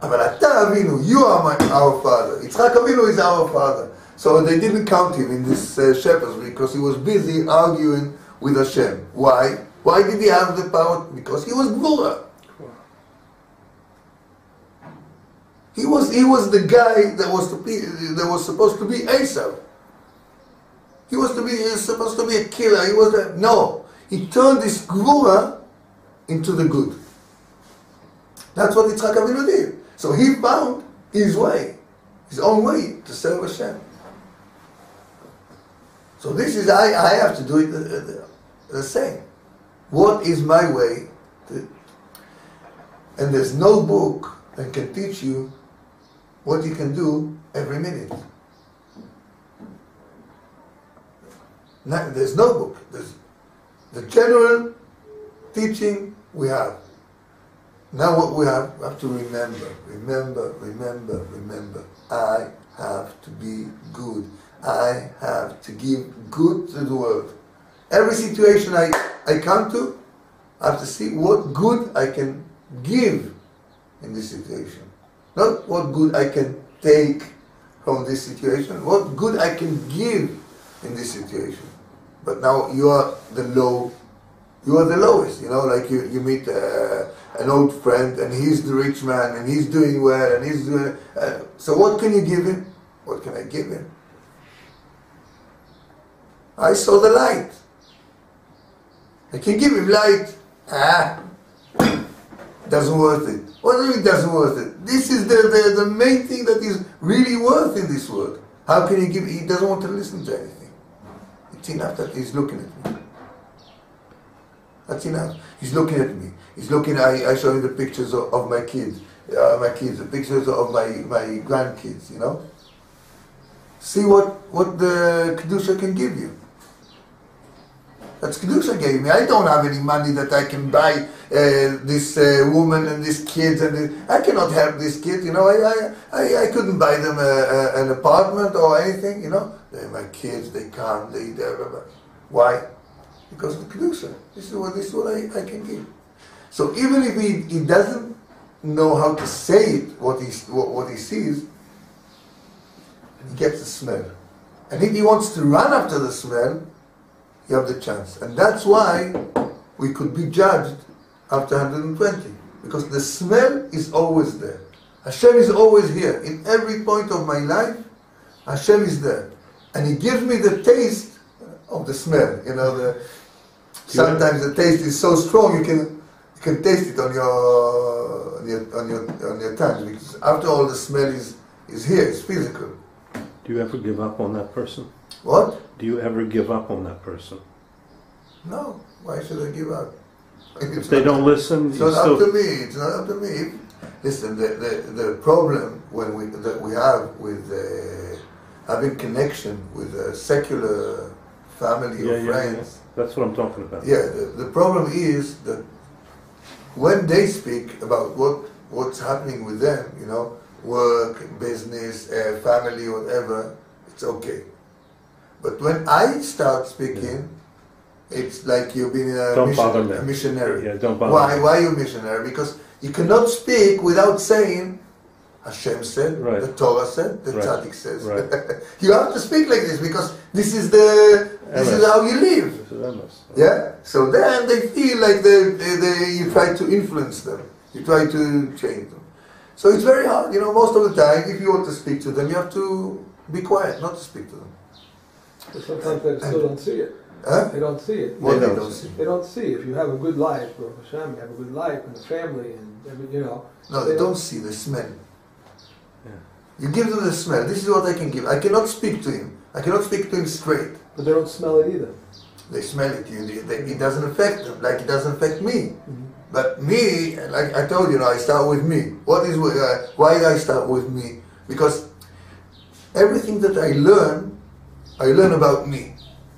But Ata Avinu, you are our father. Yitzchak Avinu is our father. So they didn't count him in this shepherds, because he was busy arguing with Hashem. Why? Why did he have the power? Because he was Gvura. He was the guy that was supposed to be Esau. He was supposed to be a killer. He turned this Gvura into the good. That's what Yitzchak Avinu did. So he found his way, his own way to serve Hashem. So this is, I have to do it the same. What is my way? And there's no book that can teach you what you can do every minute. There's no book. There's the general teaching we have. Now what we have to remember. I have to be good. I have to give good to the world. Every situation I come to, I have to see what good I can give in this situation. Not what good I can take from this situation, what good I can give in this situation. But now you are the low, you are the lowest, you know, like you meet an old friend and he's the rich man and he's doing well and he's doing... so what can you give him? What can I give him? I saw the light. I can give him light. Doesn't worth it. What do you mean doesn't worth it? This is the main thing that is really worth in this world. How can you give? He doesn't want to listen to anything. It's enough that he's looking at me. That's enough. He's looking at me. He's looking. I show him the pictures of my kids, the pictures of my grandkids. You know. See what the Kedusha can give you. That's Kedusha gave me. I don't have any money that I can buy this woman and these kids. I cannot help these kids, you know. I couldn't buy them an apartment or anything, you know. They're my kids, they come, they eat. Why? Because of Kedusha. This is what I can give. So even if he doesn't know how to say it, what he sees, he gets the smell. And if he wants to run after the smell, you have the chance. And that's why we could be judged after 120. Because the smell is always there. Hashem is always here. In every point of my life, Hashem is there. And he gives me the taste of the smell. You know, sometimes the taste is so strong you can taste it on your tongue. Because after all, the smell is here, it's physical. Do you ever give up on that person? What? Do you ever give up on that person? No. Why should I give up? If they don't listen, it's not up to me. It's not up to me. Listen, the problem that we have with having connection with a secular family or friends. Yeah. That's what I'm talking about. Yeah. The problem is that when they speak about what's happening with them, you know. Work, business, family, whatever, it's okay. But when I start speaking, it's like you've been a missionary. Yeah, don't bother. Why are you a missionary? Because You cannot speak without saying, Hashem said, right. The Torah said, the right. Tzadik says. Right. You have to speak like this because this is the this is how you live. This is yeah. So then they feel like they you try to influence them. You try to change them. So it's very hard. You know, most of the time, if you want to speak to them, you have to be quiet, not to speak to them. But sometimes they still don't see it. Huh? They don't see it. Well, they don't see it. They don't see. If you have a good life, Baruch Hashem, you have a good life and a family, and you know. No, they don't see the smell. Yeah. You give them the smell. This is what I can give. I cannot speak to him. I cannot speak to him straight. But they don't smell it either. They smell it. It doesn't affect them, like it doesn't affect me. Mm-hmm. But me, like I told you, I start with me. Why do I start with me? Because everything that I learn about me,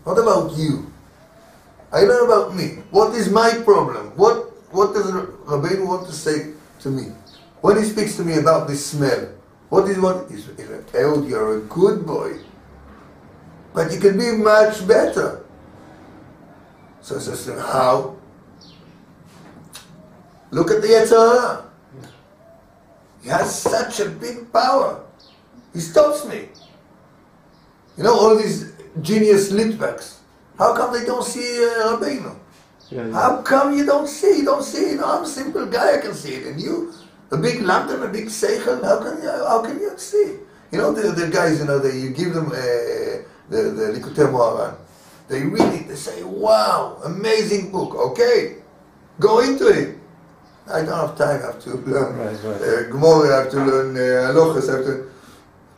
not about you. I learn about me. What is my problem? What does Rabbeinu want to say to me? When he speaks to me about this smell, what is Ehud, you're a good boy, but you can be much better. So I said, how? Look at the Yetzer HaRa. He has such a big power. He stops me. You know, all these genius litvaks. How come they don't see Rabbeinu? Yeah, yeah. How come you don't see? You don't see? You know, I'm a simple guy, I can see it. And you, a big lantern, a big Sechel, how can you see? You know, the guys, you give them the Likutei Halachot. They read it, they say, wow, amazing book. Okay, go into it. I don't have time, I have to learn Gemara, I have to learn Halachos,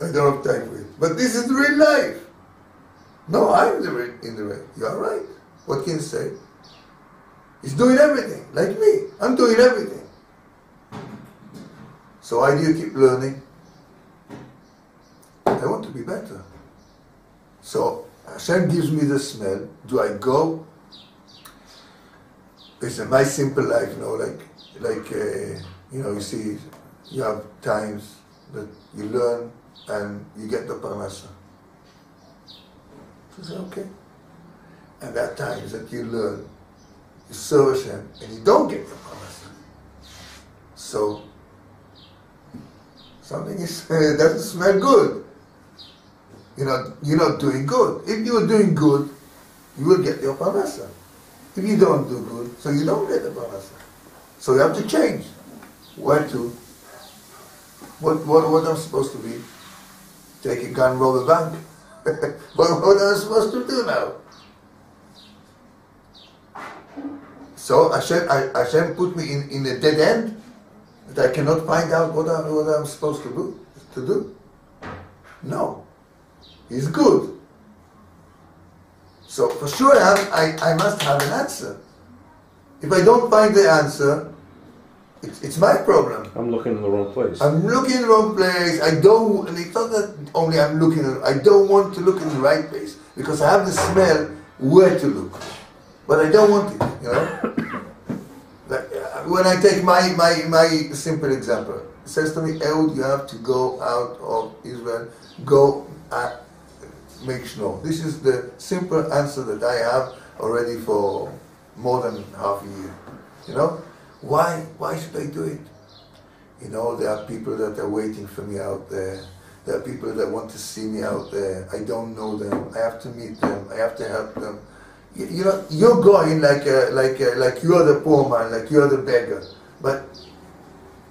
I don't have time for it. But this is real life. No, I'm in the way. You are right. What can you say? He's doing everything, like me. I'm doing everything. So why do you keep learning? I want to be better. So Hashem gives me the smell. Do I go? It's my simple life, you see, you have times that you learn and you get the parnasa. So it's okay. And there are times that you learn, you serve Hashem, and you don't get the parnasa. So something doesn't smell good. You're not doing good. If you were doing good, you will get your parnasa. If you don't do good, so you don't get the parnasa. So you have to change. Where to? What am I supposed to be? Take a gun, rob a bank? What am I supposed to do now? So Hashem put me in a dead end that I cannot find out what I'm supposed to do. No. He's good. So for sure I must have an answer. If I don't find the answer, it's my problem. I'm looking in the wrong place. I don't, and it's not that only I'm looking, I don't want to look in the right place because I have the smell where to look. But I don't want it, When I take my simple example, it says to me, Ehud, you have to go out of Israel, go make snow. This is the simple answer that I have already for more than half a year, Why should I do it? There are people that are waiting for me out there. There are people that want to see me out there. I don't know them. I have to meet them. I have to help them. You're going like you are the poor man, like you are the beggar. But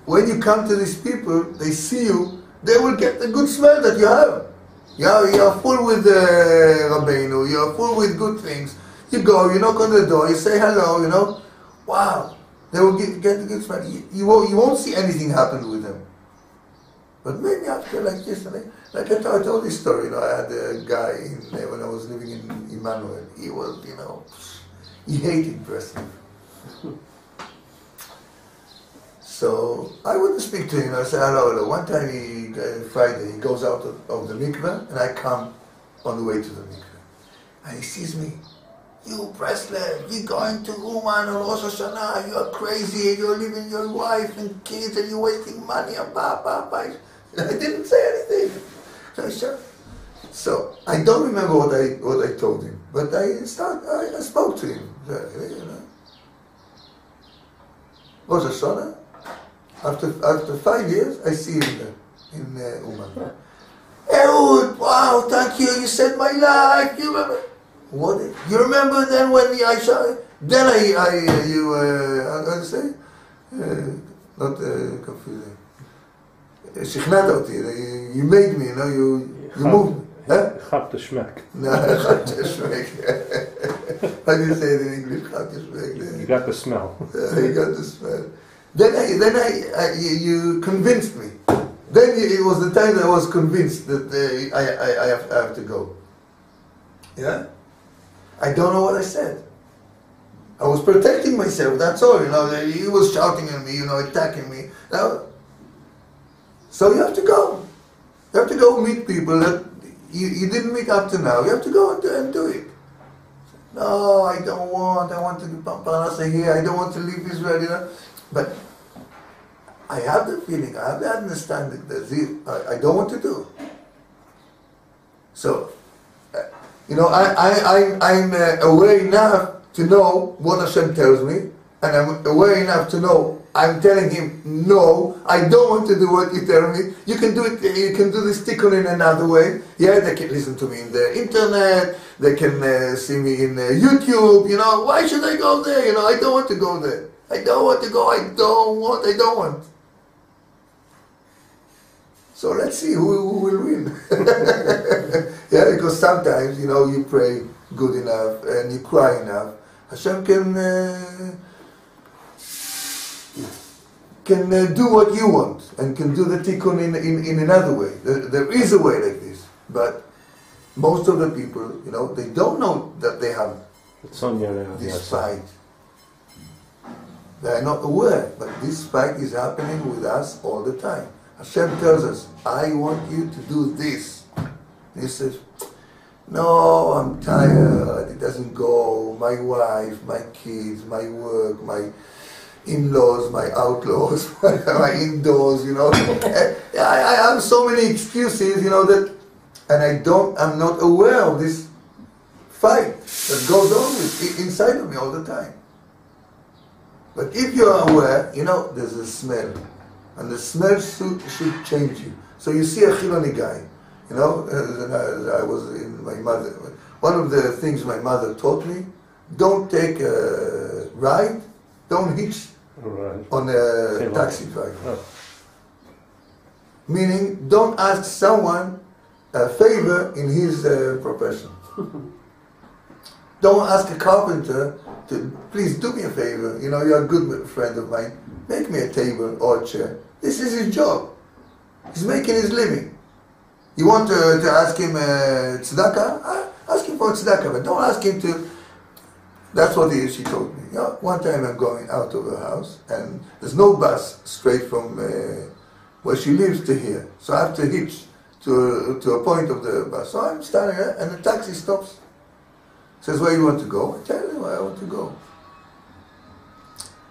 when you come to these people, they see you. They will get the good smell that you have. You are full with Rabbeinu. You are full with good things. You go, you knock on the door, you say hello, Wow, they will get the good smell. You won't see anything happen with them. But maybe after like yesterday, I told this story, I had a guy when I was living in Emmanuel. He was, he hated dressing. So I wouldn't speak to him. I said hello. One time, Friday, he goes out of the mikveh, and I come on the way to the mikveh, and he sees me. You Breslev, you're going to Uman or Rosasana, you're crazy, you're leaving your wife and kids and you're wasting money on Papa. I didn't say anything. So I don't remember what I told him, but I spoke to him. Rosasana, After 5 years, I see him in Uman. Yeah. Ehud, wow, thank you, you saved my life. You remember? What? You remember then when I shot? Then how do I say? Not confusing. Shichnat oti, you made me, you know, you moved me. Chap teshmek. No, chap teshmek. How do you say it in English? Chap teshmek. You got the smell. You got the smell. Then you convinced me. Then it was the time I was convinced that I have to go. Yeah? I don't know what I said. I was protecting myself, that's all, you know. He was shouting at me, you know, attacking me. Now, so you have to go. You have to go meet people that you didn't meet up to now. You have to go and do it. No, I want to do Pamparasa here, I don't want to leave Israel, you know. But I have the feeling, I have the understanding that I don't want to do. So, you know, I'm aware enough to know what Hashem tells me, and I'm aware enough to know I'm telling him, no, I don't want to do what you tell me. You can do it. You can do this tikkun in another way. Yeah, they can listen to me in the internet. They can see me in YouTube. You know, why should I go there? You know, I don't want to go there. I don't want to go. I don't want. So let's see who will win. Yeah, because sometimes, you know, you pray good enough and you cry enough. Hashem can do what you want and can do the tikkun in another way. There is a way like this. But most of the people, you know, they don't know that they have this fight. They are not aware, but this fight is happening with us all the time. Hashem tells us, I want you to do this. He says, no, I'm tired, it doesn't go, my wife, my kids, my work, my in-laws, my outlaws, my indoors, you know. I have so many excuses, you know, and I'm not aware of this fight that goes on inside of me all the time. But if you are aware, you know, there's a smell. And the smell should change you. So you see a Chiloni guy, you know, I was in my mother. One of the things my mother taught me, don't take a ride, don't hitch on a taxi driver. Oh. Meaning, don't ask someone a favor in his profession. Don't ask a carpenter to, please do me a favor, you know, you're a good friend of mine, make me a table or a chair. This is his job. He's making his living. You want to ask him Tzedakah? Ask him for Tzedakah, but don't ask him to... That's what she told me. You know, one time I'm going out of her house and there's no bus straight from where she lives to here. So I have to hitch to a point of the bus. So I'm standing there and the taxi stops. Says, where you want to go? I tell him where I want to go.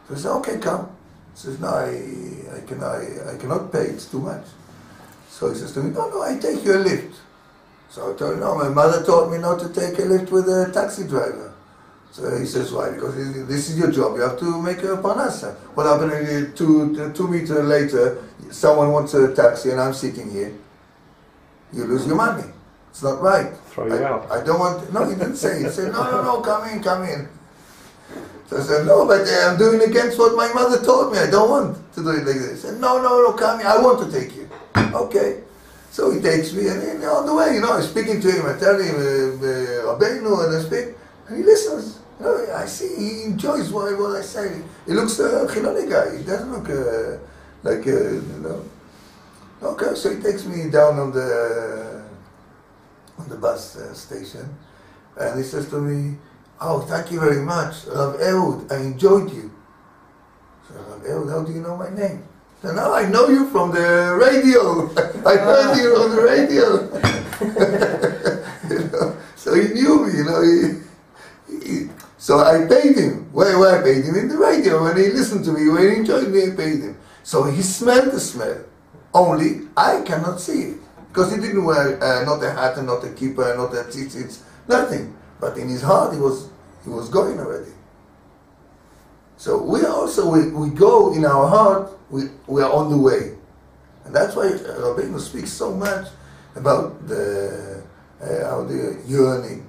So he says, okay, come. He says, no, I cannot pay, it's too much. So he says to me, no, I take you a lift. So I told him, no, my mother taught me not to take a lift with a taxi driver. So he says, why? Because this is your job, you have to make a parnasa. What happened 2 meters later, someone wants a taxi and I'm sitting here. You lose your money. It's not right. Throw you out. I don't want... No, he didn't say. He said, no, come in. So I said, no, but I'm doing against what my mother told me. I don't want to do it like this. He said, no, come in. I want to take you. Okay. So he takes me, and on the way, you know, I'm speaking to him. I tell him, Rabbeinu, and I speak, and he listens. You know, I see he enjoys what I say. He looks a Chiloni guy. He doesn't look like, you know... Okay, so he takes me down on the bus station, and he says to me, oh, thank you very much, Rav Ehud, I enjoyed you. I said, Rav Ehud, how do you know my name? He said, no, I know you from the radio. I heard you on the radio. You know, so he knew me, you know. So I paid him. Where I paid him? In the radio. When he listened to me, when he enjoyed me, I paid him. So he smelled the smell. Only I cannot see it. Because he didn't wear not a hat and not a kippah, not a tzitzit, nothing. But in his heart, he was going already. So we also, we go in our heart, we are on the way. And that's why Rabbeinu speaks so much about the, how the yearning,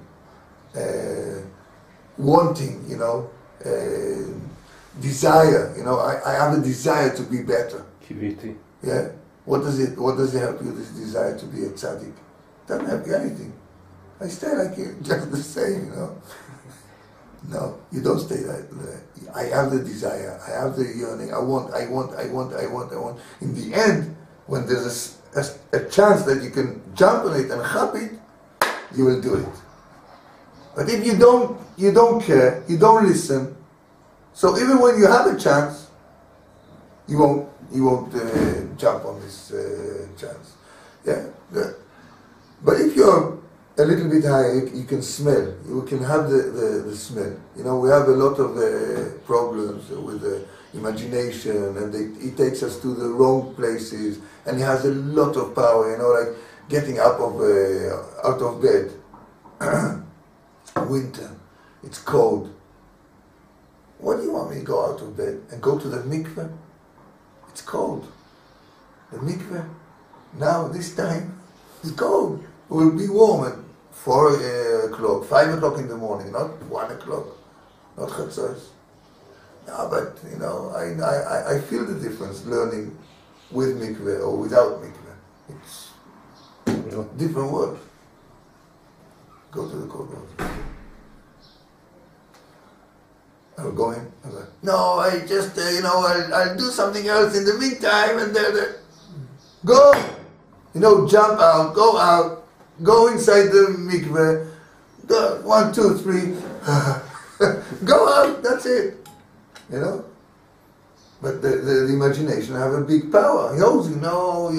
wanting, you know, desire, you know, I have a desire to be better. Kiviti. Yeah. What does it help you, this desire to be a tzaddik? Doesn't help you anything. I stay like you, just the same, you know. No, you don't stay like that. I have the desire, I have the yearning, I want. In the end, when there's a chance that you can jump on it and hop it, you will do it. But if you don't care, you don't listen, so even when you have a chance, you won't jump on this chance. Yeah. But if you're a little bit higher, you can smell. You can have the smell. You know, we have a lot of problems with the imagination, and it takes us to the wrong places, and it has a lot of power, you know, like getting up out of bed. Winter, it's cold. What do you want me to go out of bed and go to the mikveh? It's cold. The mikveh, now, this time, it's cold. It will be warm at 4 o'clock, 5 o'clock in the morning, not 1 o'clock, not chatzos. No, but you know, I feel the difference learning with mikveh or without mikveh. It's a different world. Go to the cold water. I'll go in. No, I just you know, I'll do something else in the meantime, and then go. You know, jump out, go out. Go inside the mikveh, go, 1, 2, 3, go out, that's it, you know. But the imagination have a big power. He knows, you know,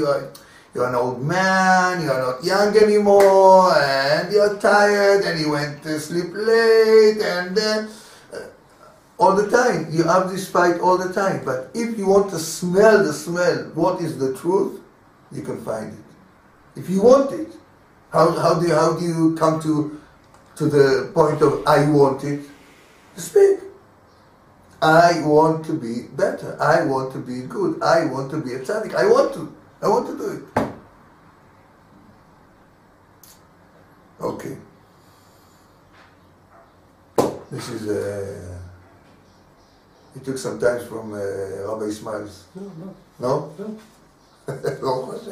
you're an old man, you're not young anymore, and you're tired, and you went to sleep late, and then, all the time, you have this fight all the time. But if you want to smell the smell, what is the truth, you can find it. If you want it, How do you come to the point of I want it? Speak. I want to be better. I want to be good. I want to be a tzaddik. I want to do it. Okay. This is it took some time from Rabbi Ismail's. No. I don't want to.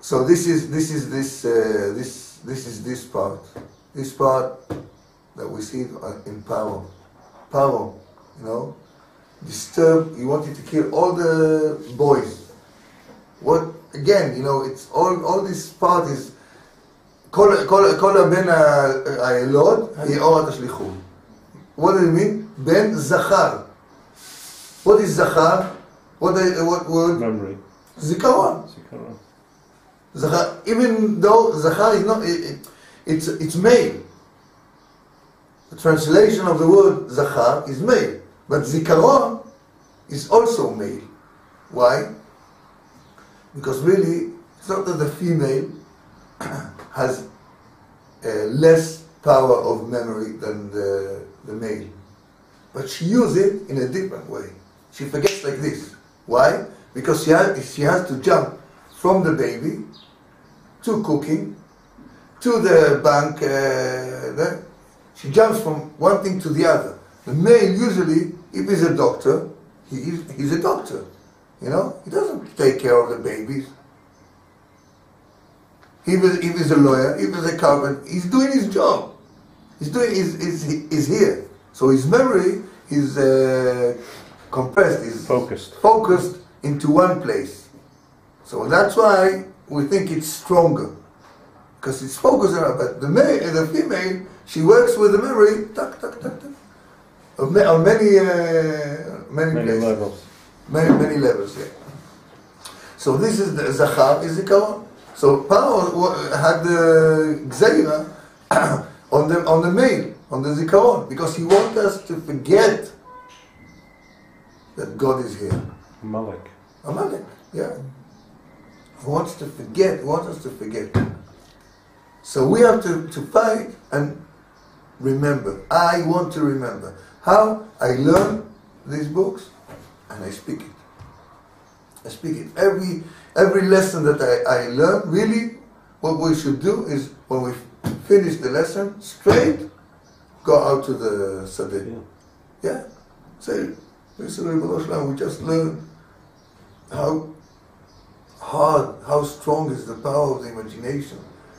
So this is this part. This part that we see in Paro. Paro, you know, disturbed. He wanted to kill all the boys. What again? You know, it's all this part is. Kol ben ha'elod ye'or tashlichu. What does it mean? Ben zachar. What is Zachar? What word? Memory. Zikaron. Zachar, even though Zachar is not, it's male. The translation of the word Zachar is male, but Zikaron is also male. Why? Because really, it's not that the female has less power of memory than the male, but she uses it in a different way. She forgets like this. Why? Because she has to jump from the baby to cooking to the bank. She jumps from one thing to the other. The male usually, if he's a doctor, he's a doctor. You know, he doesn't take care of the babies. If he's a lawyer, if he's a carpenter, he's doing his job. He's here. So his memory is compressed, is focused into one place. So that's why we think it's stronger, because it's focused on. But the female, she works with the memory, on many places, levels. Many levels. Yeah. So this is the Zachar is the Karon. So Paro had the Gzeira on the male, on the Zikaron, because he wants us to forget that God is here. Amalek, yeah. He wants us to forget. So we have to fight and remember. I want to remember. How? I learn these books and I speak it. I speak it. Every lesson that I learn, really, what we should do is when we finish the lesson, straight, go out to the Tzadik. Yeah? Say, we just learned how hard, how strong is the power of the imagination.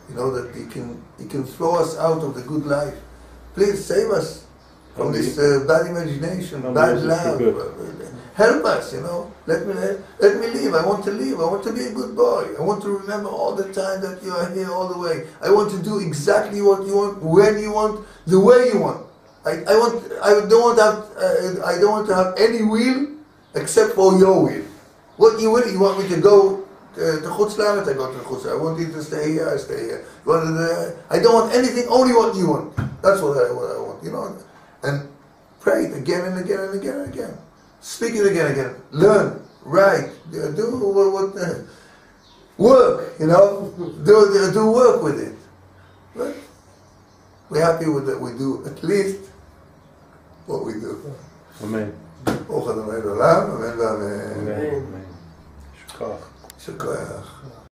You know, that it can throw us out of the good life. Please save us from this bad imagination, bad love. Help us, you know. Let me live. I want to live. I want to be a good boy. I want to remember all the time that you are here all the way. I want to do exactly what you want, when you want, the way you want. I don't want to have any will except for your will. What you will, you want me to go to Chutz Laaretz, I go to Chutz Laaretz. I want you to stay here, I stay here. I don't want anything, only what you want. That's what I want, you know. And pray it again and again and again and again. Speak it again and again. Learn, write, do what work, you know. Do work with it. But we're happy with that. We do at least what we do. Amen. Amen. Amen. Amen. Amen. Amen. Amen.